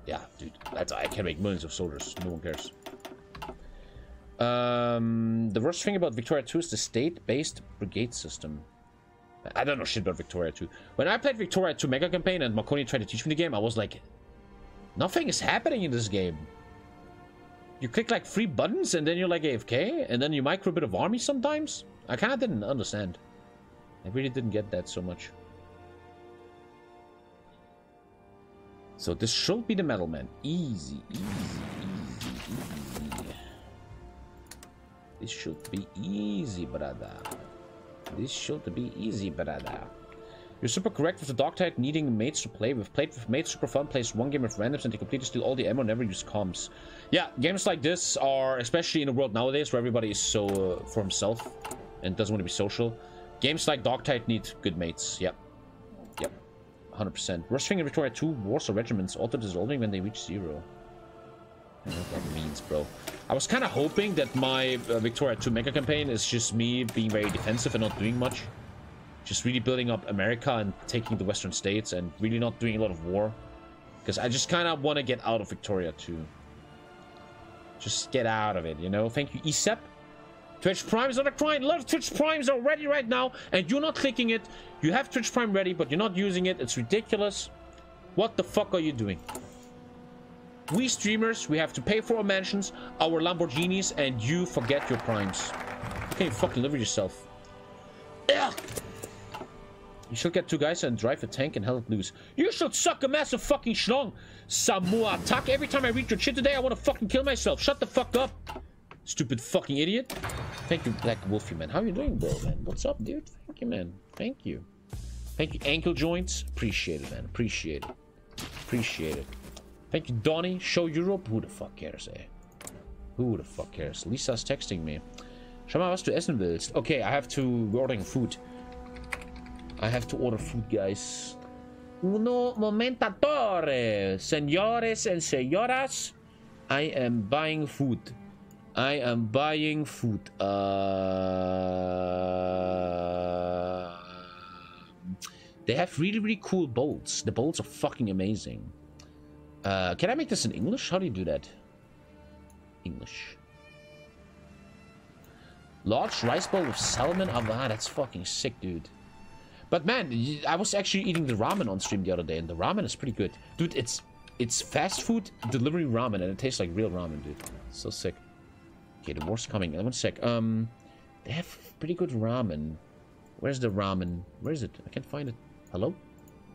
Yeah, dude. That's, I can make millions of soldiers. No one cares. The worst thing about Victoria 2 is the state-based brigade system. I don't know shit about Victoria 2. When I played Victoria 2 Mega Campaign and Marconi tried to teach me the game, I was like, nothing is happening in this game. You click like 3 buttons and then you're like AFK, and then you micro a bit of army sometimes. I kind of didn't understand. I really didn't get that so much. So this should be the medal, man. Easy, easy, easy, This should be easy, brother. This should be easy, brother. You're super correct with the Darktide needing mates to play with. Played with mates, super fun. Plays one game with randoms and they completely steal all the ammo. Never use comms. Yeah, games like this are, especially in the world nowadays where everybody is so for himself and doesn't want to be social. Games like Darktide need good mates. Yep, yep, 100%. Rushing in Victoria 2 Warsaw regiments auto dissolving when they reach zero. I don't know what that means, bro. I was kind of hoping that my Victoria 2 mega campaign is just me being very defensive and not doing much. Just really building up America and taking the western states and really not doing a lot of war. Because I just kind of want to get out of Victoria 2. Just get out of it, you know? Thank you, ESEP. Twitch Prime is on a grind. A lot of Twitch Primes are ready right now, and you're not clicking it. You have Twitch Prime ready, but you're not using it. It's ridiculous. What the fuck are you doing? We streamers, we have to pay for our mansions, our Lamborghinis, and you forget your Primes. You can't fucking live with yourself. Ugh. You should get two guys and drive a tank and Hell Let Loose. You should suck a massive fucking schlong, Samoa Tuck. Every time I read your shit today, I want to fucking kill myself. Shut the fuck up, stupid fucking idiot. Thank you, Black Wolfie, man. How you doing, bro, man? What's up, dude? Thank you, man. Thank you. Thank you, Ankle Joints. Appreciate it, man. Appreciate it. Appreciate it. Thank you, Donnie. Show Europe. Who the fuck cares, eh? Who the fuck cares? Lisa's texting me. Schau mal, was du essen willst. Okay, I have to order food. I have to order food, guys. Uno momentatore, senores and señoras. I am buying food. I am buying food. They have really, really cool bowls. The bowls are fucking amazing. Can I make this in English? How do you do that? English. Large rice bowl with salmon. Ah, that's fucking sick, dude. But man, I was actually eating the ramen on stream the other day, and the ramen is pretty good. Dude, it's fast food delivery ramen, and it tastes like real ramen, dude. So sick. Okay, the war's coming. One sec. They have pretty good ramen. Where's the ramen? Where is it? I can't find it. Hello?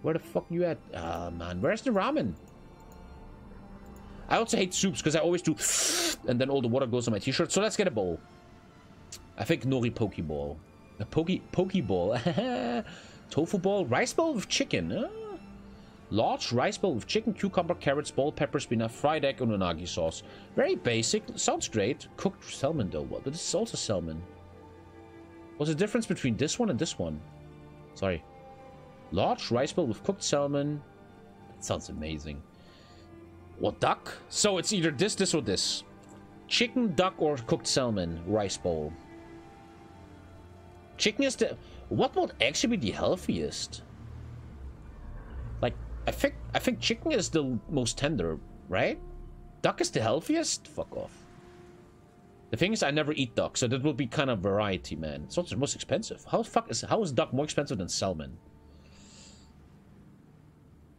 Where the fuck you at? Ah, man. Where's the ramen? I also hate soups, because I always do... and then all the water goes on my t-shirt. So let's get a bowl. I think nori poke bowl. A pokeball, tofu ball, rice bowl with chicken, large rice bowl with chicken, cucumber, carrots, ball peppers, spinach, fried egg, and unagi sauce. Very basic, sounds great. Cooked salmon though, but this is also salmon. What's the difference between this one and this one? Sorry, large rice bowl with cooked salmon. That sounds amazing. What duck? So it's either this, this, or this. Chicken, duck, or cooked salmon rice bowl. Chicken is the... what would actually be the healthiest? Like, I think chicken is the most tender, right? Duck is the healthiest? Fuck off. The thing is, I never eat duck, so that would be kind of variety, man. It's not the most expensive. How the fuck is... how is duck more expensive than salmon?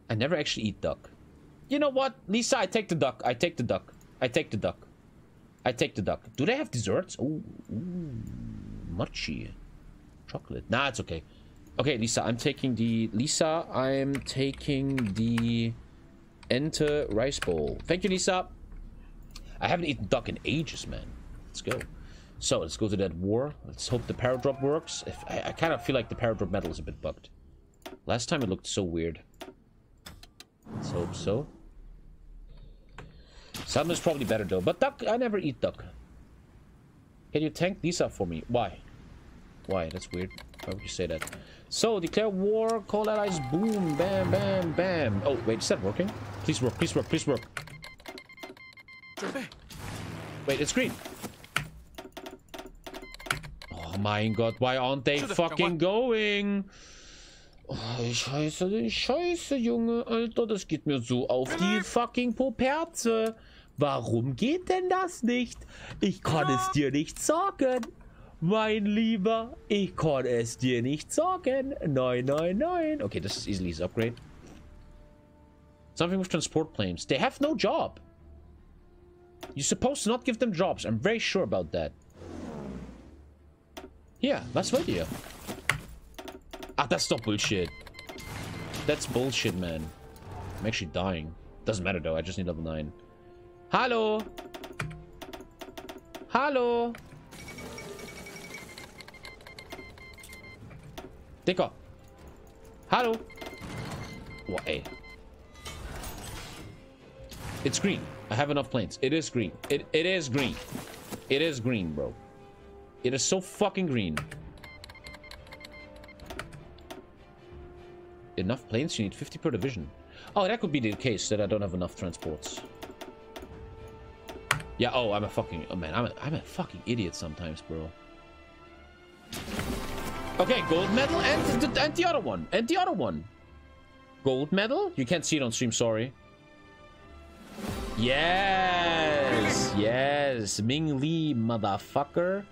I never actually eat duck. You know what, Lisa, I take the duck. I take the duck. I take the duck. I take the duck. Do they have desserts? Oh, mochi. Chocolate. Nah, it's okay. Okay, Lisa, I'm taking the... Lisa, I'm taking the... Enter rice bowl. Thank you, Lisa. I haven't eaten duck in ages, man. Let's go. So, let's go to that war. Let's hope the paradrop works. If I kind of feel like the paradrop medal is a bit bugged. Last time it looked so weird. Let's hope so. Salmon is probably better, though. But duck, I never eat duck. Can you tank Lisa for me? Why? Why? That's weird. Why would you say that? So, declare war, call allies, boom, bam, bam, bam. Oh, wait, is that working? Please work, please work, please work. Wait, it's green. Oh my god, why aren't they fucking going? Oh, scheiße, Junge, Alter, das geht mir so auf die fucking Poperze. Warum geht denn das nicht? Ich kann es dir nicht sagen. Mein Lieber, ich kann es dir nicht sagen. Nein, nein, nein. Okay, this is easily his upgrade. Something with transport planes. They have no job. You're supposed to not give them jobs. I'm very sure about that. Yeah, was wollt ihr? Ah, that's not bullshit. That's bullshit, man. I'm actually dying. Doesn't matter, though. I just need level 9. Hallo. Hallo! Dicker! Hallo! Boah, ey. It's green. I have enough planes. It is green. It is green. It is green, bro. It is so fucking green. Enough planes? You need 50 per division. Oh, that could be the case that I don't have enough transports. Yeah, oh, I'm a fucking... Oh, man, I'm a fucking idiot sometimes, bro. Okay, gold medal and the other one. And the other one. Gold medal? You can't see it on stream, sorry. Yes! Yes! Ming Li, motherfucker.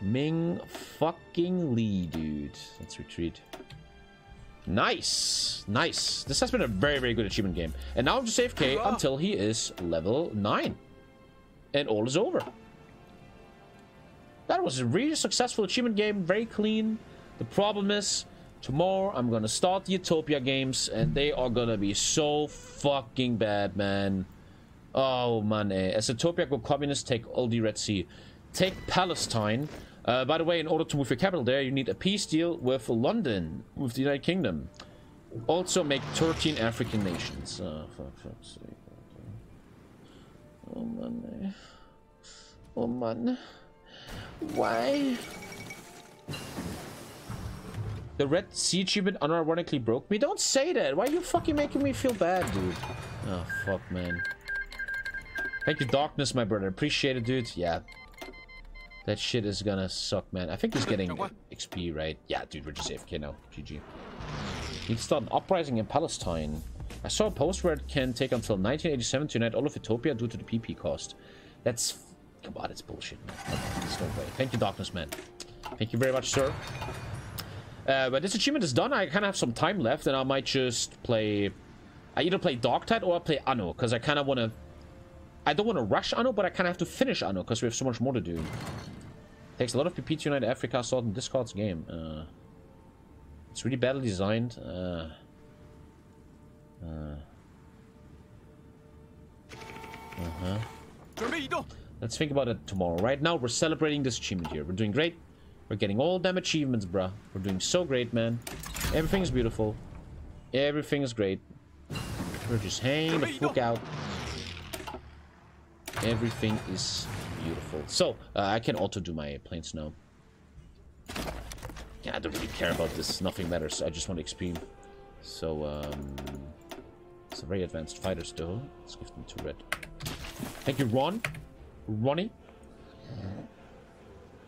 Ming fucking Li, dude. Let's retreat. Nice! Nice. This has been a very, very good achievement game. And now I'm just save K until he is level 9. And all is over. That was a really successful achievement game. Very clean. The problem is, tomorrow I'm gonna start the Utopia games and they are gonna be so fucking bad, man. Oh, man. As Utopia go communist, take all the Red Sea. Take Palestine. By the way, in order to move your capital there, you need a peace deal with London, with the United Kingdom. Also make 13 African nations. Oh, fuck's sake. Oh, man. Oh, man. Why? The Red Sea achievement unironically broke me? Don't say that! Why are you fucking making me feel bad, dude? Oh, fuck, man. Thank you, Darkness, my brother. Appreciate it, dude. Yeah. That shit is gonna suck, man. I think he's getting XP, right? Yeah, dude, we're just AFK now. GG. Need to start an uprising in Palestine. I saw a post where it can take until 1987 to unite all of Utopia due to the PP cost. That's... Come on, it's bullshit, man. Let's go away. Thank you, Darkness, man. Thank you very much, sir. But this achievement is done. I kind of have some time left, and I might just play... I either play Darktide or I play Anno, because I kind of want to... I don't want to rush Anno, but I kind of have to finish Anno, because we have so much more to do. Takes a lot of PP to unite Africa, sort in Discord's game. It's really badly designed. Let's think about it tomorrow. Right now, we're celebrating this achievement here. We're doing great. We're getting all them achievements, bruh. We're doing so great, man. Everything's beautiful. Everything's great. We're just hanging the fuck out. Everything is beautiful. So, I can auto do my planes now. Yeah, I don't really care about this. Nothing matters. I just want XP. So, it's a very advanced fighter still. Let's give them to red. Thank you, Ron. Ronnie.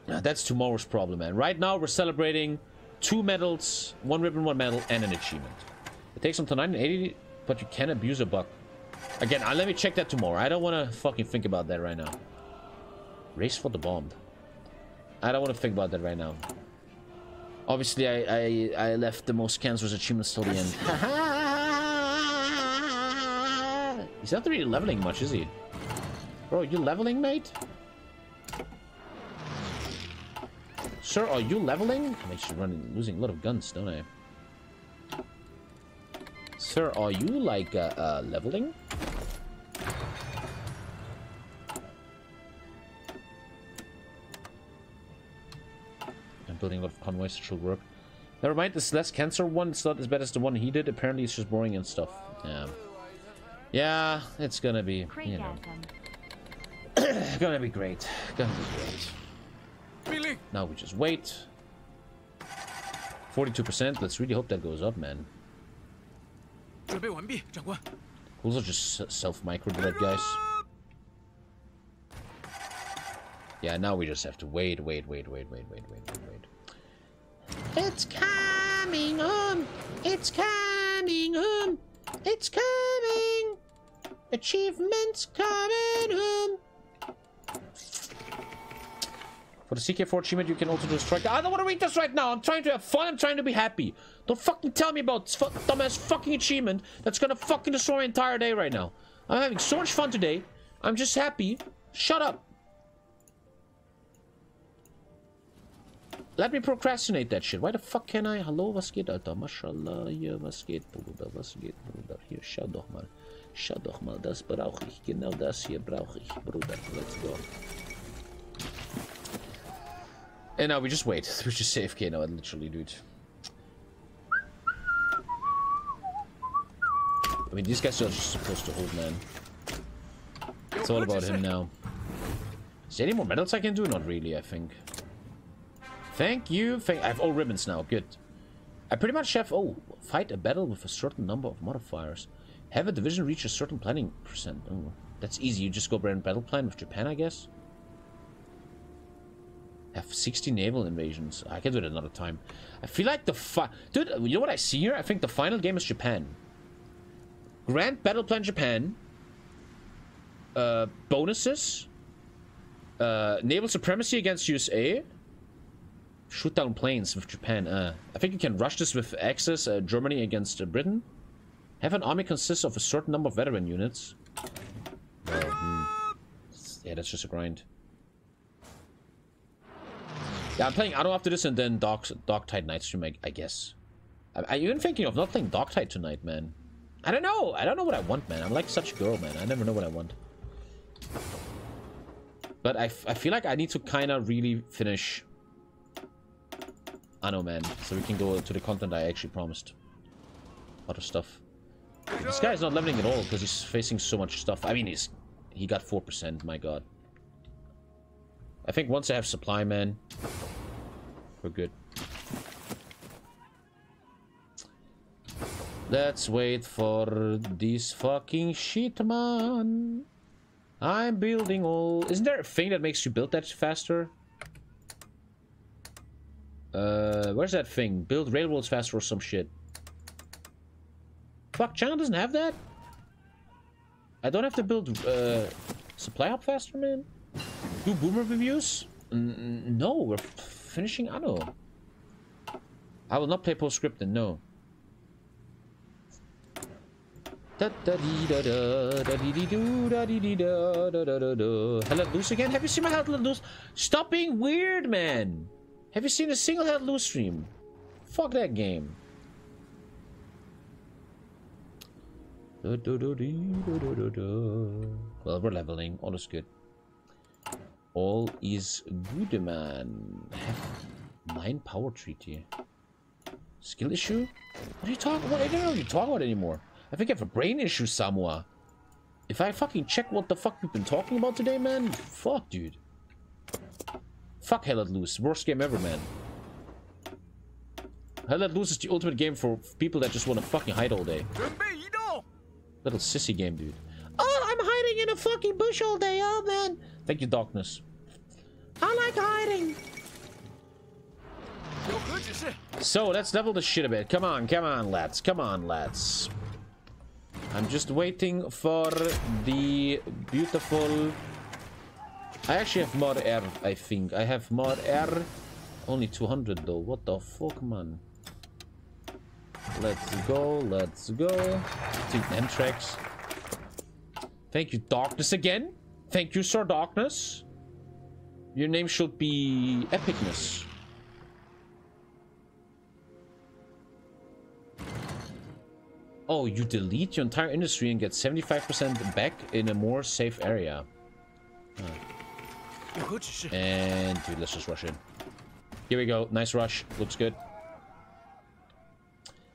Now, that's tomorrow's problem, man. Right now, we're celebrating 2 medals, 1 ribbon, 1 medal, and an achievement. It takes until 980, but you can abuse a buck. Again, let me check that tomorrow. I don't want to fucking think about that right now. Race for the bomb. I don't want to think about that right now. Obviously, I left the most cancerous achievements till the end. He's not really leveling much, is he? Bro, you leveling, mate? Sir, are you leveling? I'm actually running, losing a lot of guns, don't I? Sir, are you, like, leveling? I'm building a lot of convoys, it should work. Never mind, this less cancer one, it's not as bad as the one he did. Apparently, it's just boring and stuff. Yeah. Yeah, it's gonna be, you know. Gonna be great. Gonna be great. Now we just wait. 42%. Let's really hope that goes up, man. Also just self-micro to that, guys. Yeah, now we just have to wait. It's coming on. It's coming on. It's coming. Achievements coming home. For the CK4 achievement, you can also do a strike. I don't want to read this right now. I'm trying to have fun. I'm trying to be happy. Don't fucking tell me about this dumbass fucking achievement that's gonna fucking destroy my entire day right now. I'm having so much fun today. I'm just happy. Shut up. Let me procrastinate that shit. Why the fuck can I? Hallo, was geht, Alter? Mashallah, ja, was geht, Bruder? Was geht, Bruder? Hier, schau doch mal. Schau doch mal, das brauche ich. Genau das hier brauche ich, Bruder. Let's go. And now we just wait. We just save K now, literally, dude. I mean, these guys are just supposed to hold, man. It's all about him now. Is there any more medals I can do? Not really, I think. Thank you. I have all ribbons now. Good. I pretty much have... Oh, fight a battle with a certain number of modifiers. Have a division reach a certain planning percent. Oh, that's easy. You just go brand battle plan with Japan, I guess. Have 60 naval invasions. I can do it another time. I feel like the... Dude, you know what I see here? I think the final game is Japan. Grand battle plan Japan. Bonuses. Naval supremacy against USA. Shoot down planes with Japan. I think you can rush this with Axis, Germany against Britain. Have an army consist of a certain number of veteran units. Well, yeah, that's just a grind. Yeah, I'm playing Anno after this and then Darktide night stream, I guess. I'm even thinking of not playing Darktide tonight, man. I don't know. I don't know what I want, man. I'm like such a girl, man. I never know what I want. But I feel like I need to kind of really finish... Anno, man, so we can go to the content I actually promised. A lot of stuff. This guy is not leveling at all because he's facing so much stuff. I mean, he got 4%. My God. I think once I have supply, man, we're good. Let's wait for this fucking shit, man. I'm building all. Isn't there a thing that makes you build that faster? Where's that thing? Build railroads faster or some shit. Fuck, China doesn't have that? I don't have to build, supply up faster, man? Do boomer reviews? No, we're finishing Anno. I will not play postscript then, no. Hell Let Loose again? Have you seen my Hell Let Loose? Stop being weird, man! Have you seen a single Hell Let Loose stream? Fuck that game. Well, we're leveling. All is good. All is good, man. I have 9 power treaty. Skill issue? What are you talking about? I don't know what you're talking about anymore. I think I have a brain issue, Samoa. If I fucking check what the fuck we've been talking about today, man. Fuck, dude. Fuck Hell Let Loose. Worst game ever, man. Hell Let Loose is the ultimate game for people that just want to fucking hide all day. Little sissy game, dude. Oh, I'm hiding in a fucking bush all day. Oh, man. Thank you, Darkness. I like hiding. So, let's level this shit a bit. Come on, come on, lads. Come on, lads. I'm just waiting for the beautiful... I actually have more air, I think. I have more air. Only 200, though. What the fuck, man? Let's go, let's go. Take Amtrak's. Thank you, Darkness, again. Thank you, Sir Darkness. Your name should be Epicness. Oh, you delete your entire industry and get 75% back in a more safe area. Huh. And dude, let's just rush in. Here we go. Nice rush. Looks good.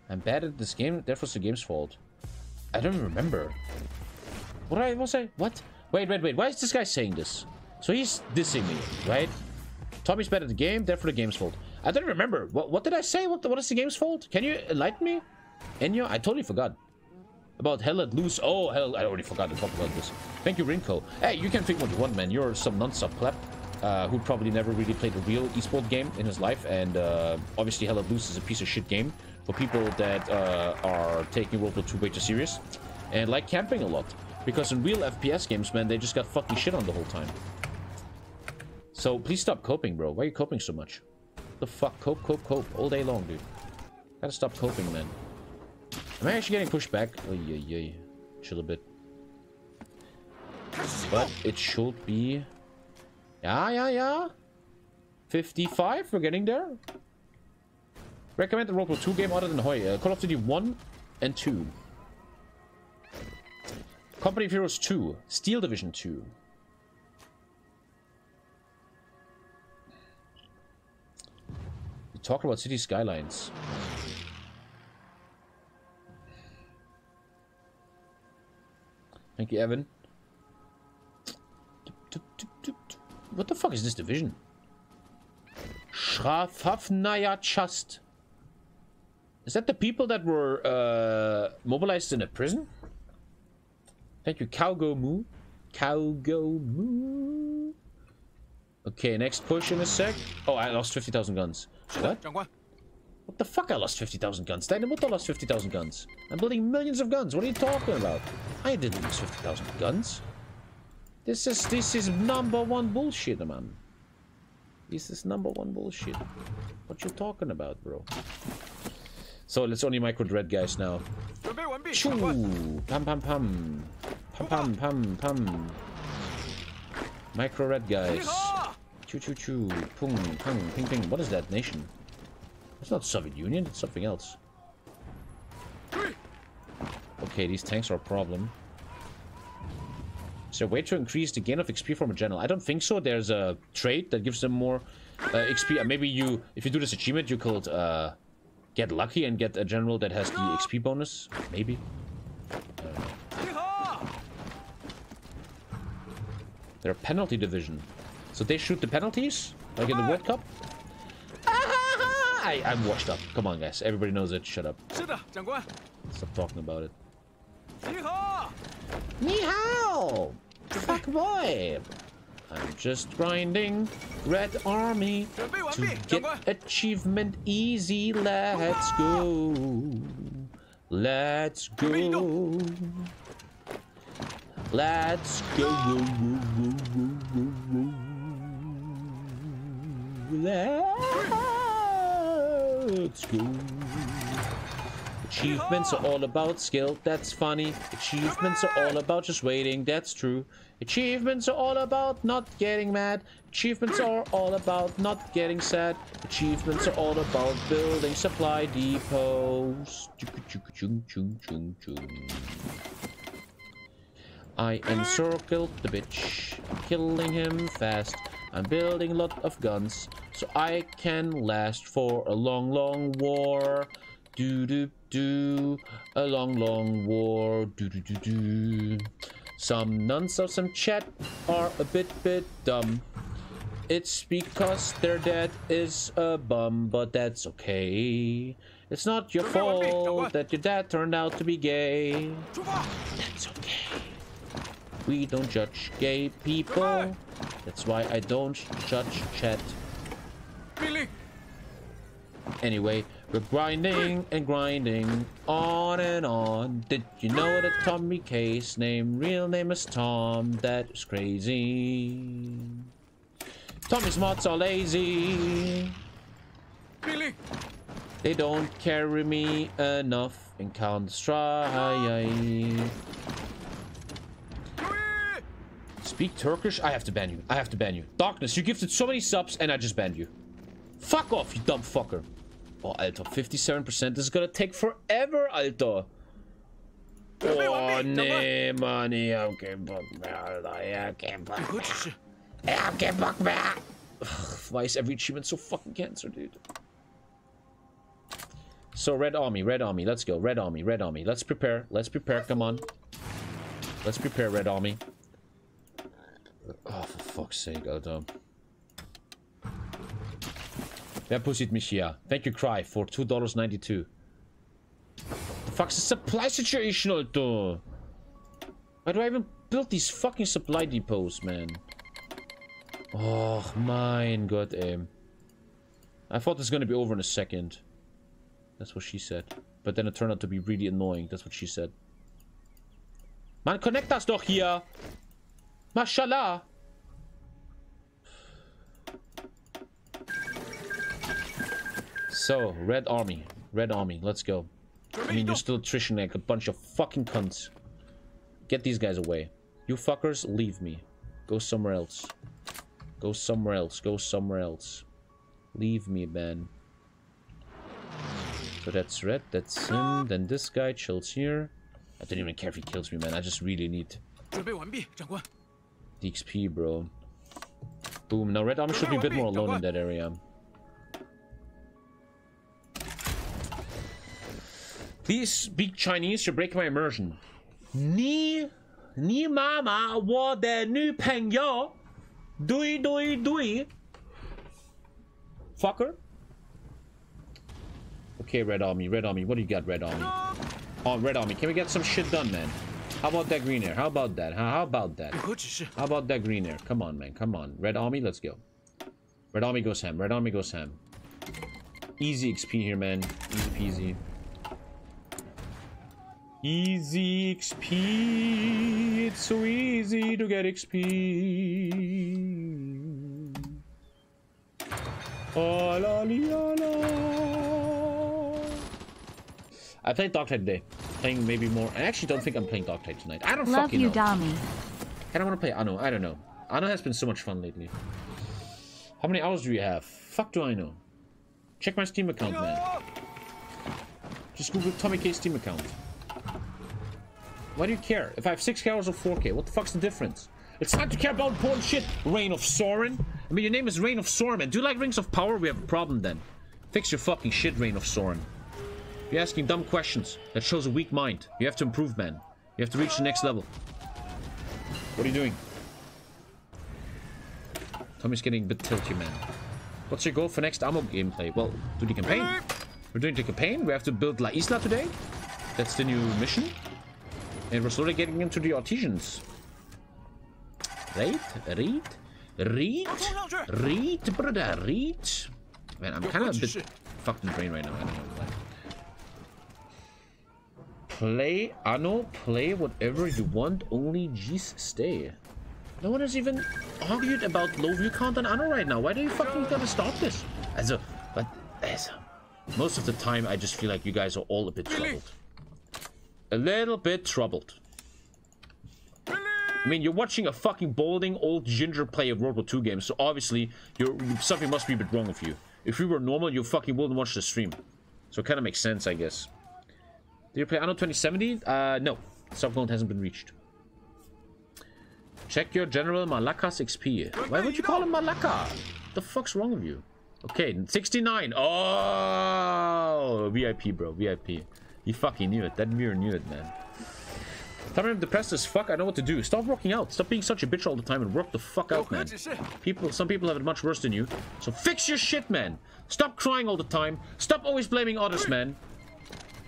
I'm bad at this game, therefore it's the game's fault. I don't remember. What? Wait. Why is this guy saying this? So he's dissing me, right? Tommy's bad at the game, therefore the game's fault. I don't remember. What did I say? What is the game's fault? Can you enlighten me? Enyo? I totally forgot. About Hell Let Loose. Oh, hell. I already forgot to talk about this. Thank you, Rinko. Hey, you can think what you want, man. You're some non-sub pleb who probably never really played a real esport game in his life. And obviously, Hell Let Loose is a piece of shit game for people that are taking World War II way too serious and like camping a lot. Because in real FPS games, man, they just got fucking shit on the whole time. So please stop coping, bro. Why are you coping so much? The fuck? Cope all day long, dude. Gotta stop coping, man. Am I actually getting pushed back? Oh, yeah. Chill a bit. But it should be... Yeah. 55? We're getting there. Recommend the World War II game other than Hoi. Call of Duty 1 and 2. Company of Heroes 2. Steel Division 2. talk about city skylines. Thank you, Evan. What the fuck is this division? Shrafafnaya Chast. Is that the people that were mobilized in a prison? Thank you, Kaugomu. Kaugomu. Okay, next push in a sec. Oh, I lost 50,000 guns. What? What the fuck? I lost 50,000 guns. Dynamoto lost 50,000 guns. I'm building millions of guns. What are you talking about? I didn't lose 50,000 guns. This is #1 bullshit, man. This is #1 bullshit. What you talking about, bro? So let's only micro dread guys now. Shoo! Pam pam pam. Pam pam pam pam. Micro red guys. Choo choo choo. Pung pang ping ping. What is that nation? It's not Soviet Union, it's something else. Okay, these tanks are a problem. Is there a way to increase the gain of XP from a general? I don't think so. There's a trait that gives them more XP. Maybe you, if you do this achievement, you could get lucky and get a general that has the XP bonus. Maybe. They're a penalty division. So they shoot the penalties? Like in the World Cup? I'm washed up. Come on, guys. Everybody knows it. Shut up. Stop talking about it. Ni hao! Fuck boy! I'm just grinding Red Army to get achievement easy. Let's go. Let's go. Let's go. Let's go. Achievements are all about skill, that's funny. Achievements are all about just waiting, that's true. Achievements are all about not getting mad. Achievements are all about not getting sad. Achievements are all about building supply depots. I encircled the bitch, killing him fast. I'm building a lot of guns, so I can last for a long, long war. Do do do, a long, long war. Do do do do. Some nuns of some chat are a bit dumb. It's because their dad is a bum, but that's okay. It's not your fault that your dad turned out to be gay. That's okay. We don't judge gay people. That's why I don't judge chat. Anyway, we're grinding and grinding on and on. Did you know that Tommy K's real name is Tom? That is crazy. Tommy's mods are lazy. They don't carry me enough in Counter-Strike. Speak Turkish? I have to ban you. I have to ban you. Darkness, you gifted so many subs and I just banned you. Fuck off, you dumb fucker. Oh, Alter, 57%. This is gonna take forever, Alter. Oh, nee, man. Ich hab keinen Bock mehr, Alter. Ich hab keinen Bock mehr. Ich hab keinen Bock mehr. Why is every achievement so fucking cancer, dude? So, Red Army. Let's go. Red Army. Let's prepare. Come on. Let's prepare, Red Army. Oh, for fuck's sake, Alter. Wer pussit mich hier? Thank you, Cry, for $2.92. The fuck's the supply situation, Alter? Why do I even build these fucking supply depots, man? Oh, mein Gott, ey. I thought this was gonna be over in a second. That's what she said. But then it turned out to be really annoying. That's what she said. Man, connect us doch hier! Mashallah. So, Red Army, let's go. I mean, you're still attrition like a bunch of fucking cunts. Get these guys away. You fuckers, leave me. Go somewhere else. Go somewhere else. Leave me, man. So that's Red, that's him. Then this guy chills here. I don't even care if he kills me, man. I just really need... XP, bro. Boom. Now Red Army should be a bit more alone in that area. Please speak Chinese, you break my immersion. 你妈妈我的女朋友 对对对 Fucker. Okay, Red Army, Red Army, what do you got, Red Army? Oh, Red Army, can we get some shit done, man? How about that green air? How about that? How about that? How about that green air? Come on, man, come on. Red Army, let's go. Red Army goes ham, Red Army goes ham. Easy XP here, man. Easy peasy. Easy XP. It's so easy to get XP. Oh, la, la, la. I played Darktide today. Playing maybe more. I actually don't think I'm playing Darktide tonight. I don't fucking know. Love you, Dami. I don't want to play Anno. I don't know. Anno has been so much fun lately. How many hours do we have? Fuck do I know. Check my Steam account, man. Just Google Tommy K Steam account. Why do you care? If I have 6K hours or 4K, what the fuck's the difference? It's time to care about important shit, Reign of Sorin. I mean, your name is Reign of Sorin, man. Do you like Rings of Power? We have a problem then. Fix your fucking shit, Reign of Sorin. You're asking dumb questions. That shows a weak mind. You have to improve, man. You have to reach the next level. What are you doing? Tommy's getting a bit tilty, man. What's your goal for next ammo gameplay? Well, do the campaign. We're doing the campaign. We have to build La Isla today. That's the new mission. And we're slowly getting into the artisans. Right? Read? Read? Read, brother, read. Man, I'm kind of a bit fucked in the brain right now. I don't know. Play Anno, play whatever you want, only G's stay. No one has even argued about low view count on Anno right now. Why do you fucking gotta stop this? Most of the time, I just feel like you guys are all a bit troubled. A little bit troubled. I mean, you're watching a fucking balding old ginger play a World War II game, so obviously something must be a bit wrong with you. If you were normal, you fucking wouldn't watch the stream. So it kind of makes sense, I guess. Do you play Anno 2070? No. Subcount hasn't been reached. Check your General Malaka's XP. Why would you call him Malaka? The fuck's wrong with you? Okay, 69. Oh, VIP, bro, VIP. You fucking knew it. That mirror knew it, man. Tommy, I'm depressed as fuck. I know what to do. Stop working out. Stop being such a bitch all the time and work the fuck out, man. Some people have it much worse than you. So fix your shit, man. Stop crying all the time. Stop always blaming others, man.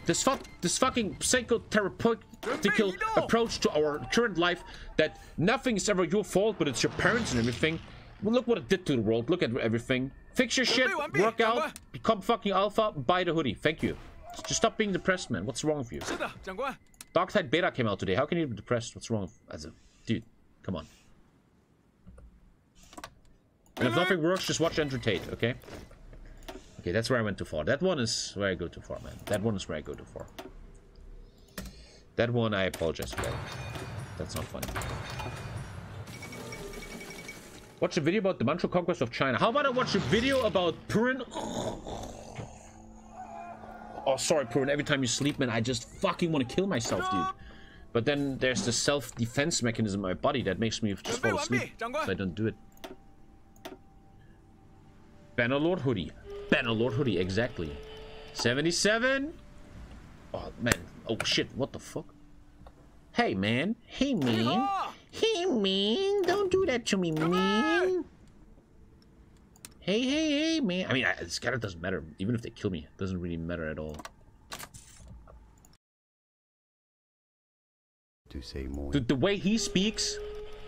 This fucking psychotherapeutic approach to our current life that nothing is ever your fault, but it's your parents and everything. Well, look what it did to the world. Look at everything. Fix your shit, work out, become fucking alpha, buy the hoodie. Thank you. Just stop being depressed, man. What's wrong with you? Darktide Beta came out today. How can you be depressed? What's wrong with... Dude, come on. And if nothing works, just watch Andrew Tate, okay? Okay, that's where I went too far. That one is where I go too far, man. That one is where I go too far. That one, I apologize for. That's not funny. Watch a video about the Manchu conquest of China. How about I watch a video about Purin? Oh, sorry, Purin. Every time you sleep, man, I just fucking want to kill myself, dude. But then there's the self-defense mechanism in my body that makes me just fall asleep. So I don't do it. Bannerlord hoodie. Bannerlord hoodie, exactly. 77! Oh, man. Oh, shit. What the fuck? Hey, man. Hey, man. Hey, man, don't do that to me, man. Hey, hey, hey, man. I mean, this kind of doesn't matter. Even if they kill me, it doesn't really matter at all. To say more. The way he speaks,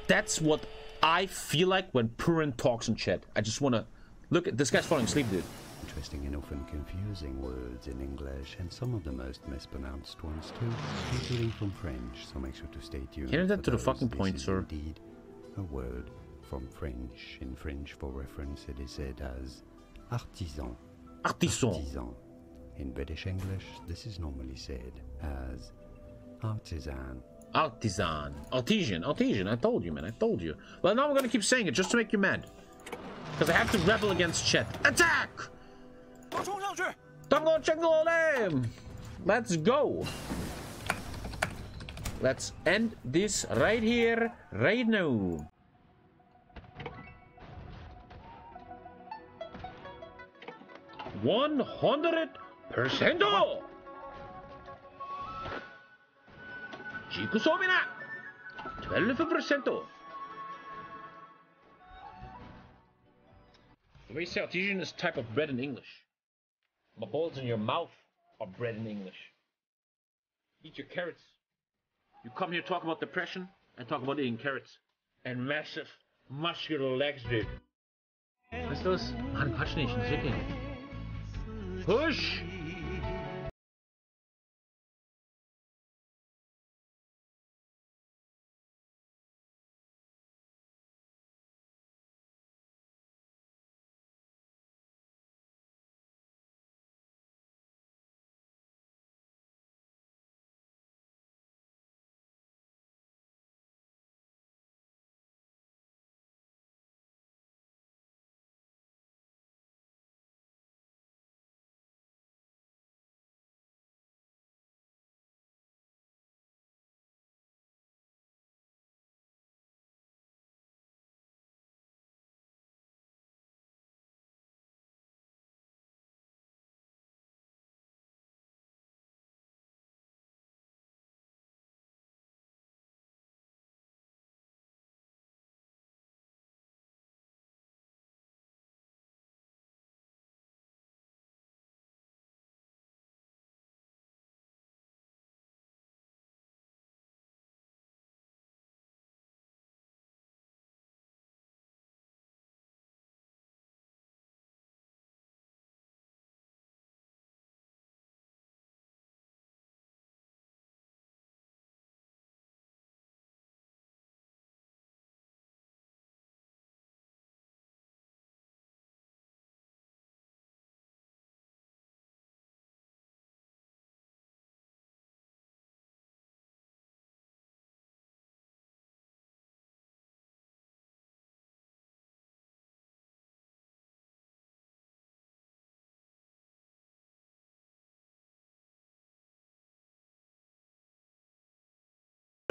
that's what I feel like when Purin talks in chat. I just want to... Look, this guy's falling asleep, dude. Interesting and often confusing words in English, and some of the most mispronounced ones too, including from French, so make sure to stay tuned. Hear that to the fucking point, sir. Indeed, a word from French. In French, for reference, it is said as artisan. Artisan. Artisan. In British English, this is normally said as artisan. Artisan. Artisan. Artisan. I told you, man. I told you. Well, now I'm going to keep saying it just to make you mad. Because I have to rebel against Chet. Attack! Let's go. Let's end this right here, right now. $100%. Gikusobina! 12%! The way South Asian is type of bread in English. The balls in your mouth are bread in English. Eat your carrots. You come here, talk about depression, and talk about eating carrots. And massive, muscular legs, dude. Was ist los? Mann, quatsch nicht, ein Chicken. Push!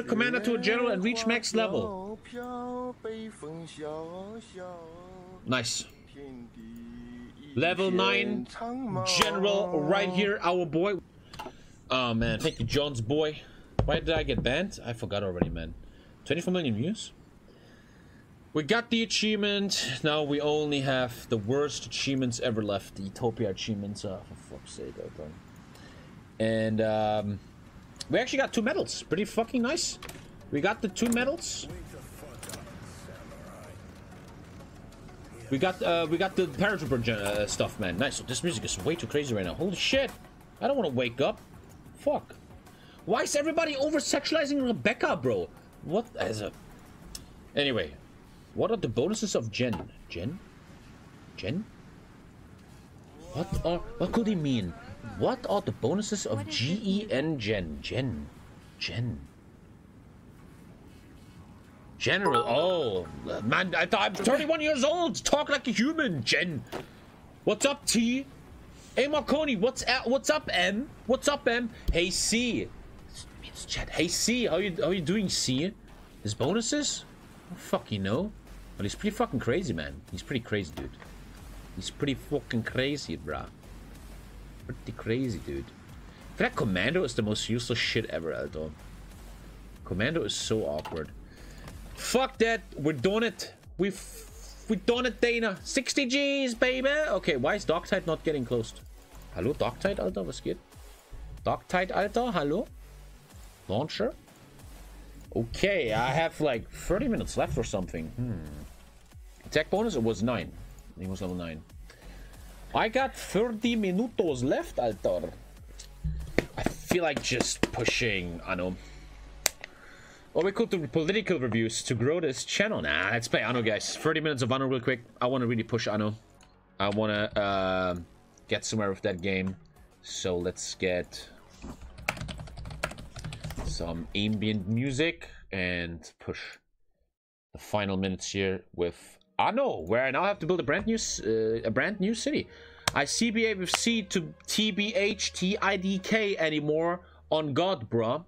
Commander to a general and reach max level. Nice. Level 9 general right here, our boy. Oh man, thank you, John's boy. Why did I get banned? I forgot already, man. 24 million views. We got the achievement. Now we only have the worst achievements ever left. The Utopia achievements. For fuck's sake, I don't. And we actually got 2 medals. Pretty fucking nice. We got the 2 medals. We got the paratrooper stuff, man. Nice. This music is way too crazy right now. Holy shit. I don't want to wake up. Fuck. Why is everybody over-sexualizing Rebecca, bro? What as a... Anyway. What are the bonuses of Jen? Jen? Jen? What could he mean? What are the bonuses of G-E-N Gen? Gen. Gen. General. Oh, man, I'm 31 years old. Talk like a human, Gen. What's up, T? Hey, Marconi, what's up, M? What's up, M? Hey, C. It's chat. Hey, C, how you doing, C? His bonuses? Oh, fuck, you know. But he's pretty fucking crazy, man. He's pretty crazy, dude. He's pretty fucking crazy, bruh. Pretty crazy, dude. I feel like Commando is the most useless shit ever, Aldo. Commando is so awkward. Fuck that. We're doing it. We've done it, Dana. 60 G's, baby. Okay, why is Darktide not getting closed? Hallo, Darktide, Alter? Was geht? Darktide, Alter? Hallo? Launcher? Okay, I have like 30 minutes left or something. Attack bonus? It was 9. It was level 9. I got 30 minutos left, Altar. I feel like just pushing Anno. Or we could do political reviews to grow this channel. Nah, let's play Anno, guys. 30 minutes of Anno real quick. I want to really push Anno. I want to get somewhere with that game. So let's get some ambient music and push the final minutes here with Anno, where I now have to build a brand new city. I CBA with C to TBH TIDK anymore on God, bruh.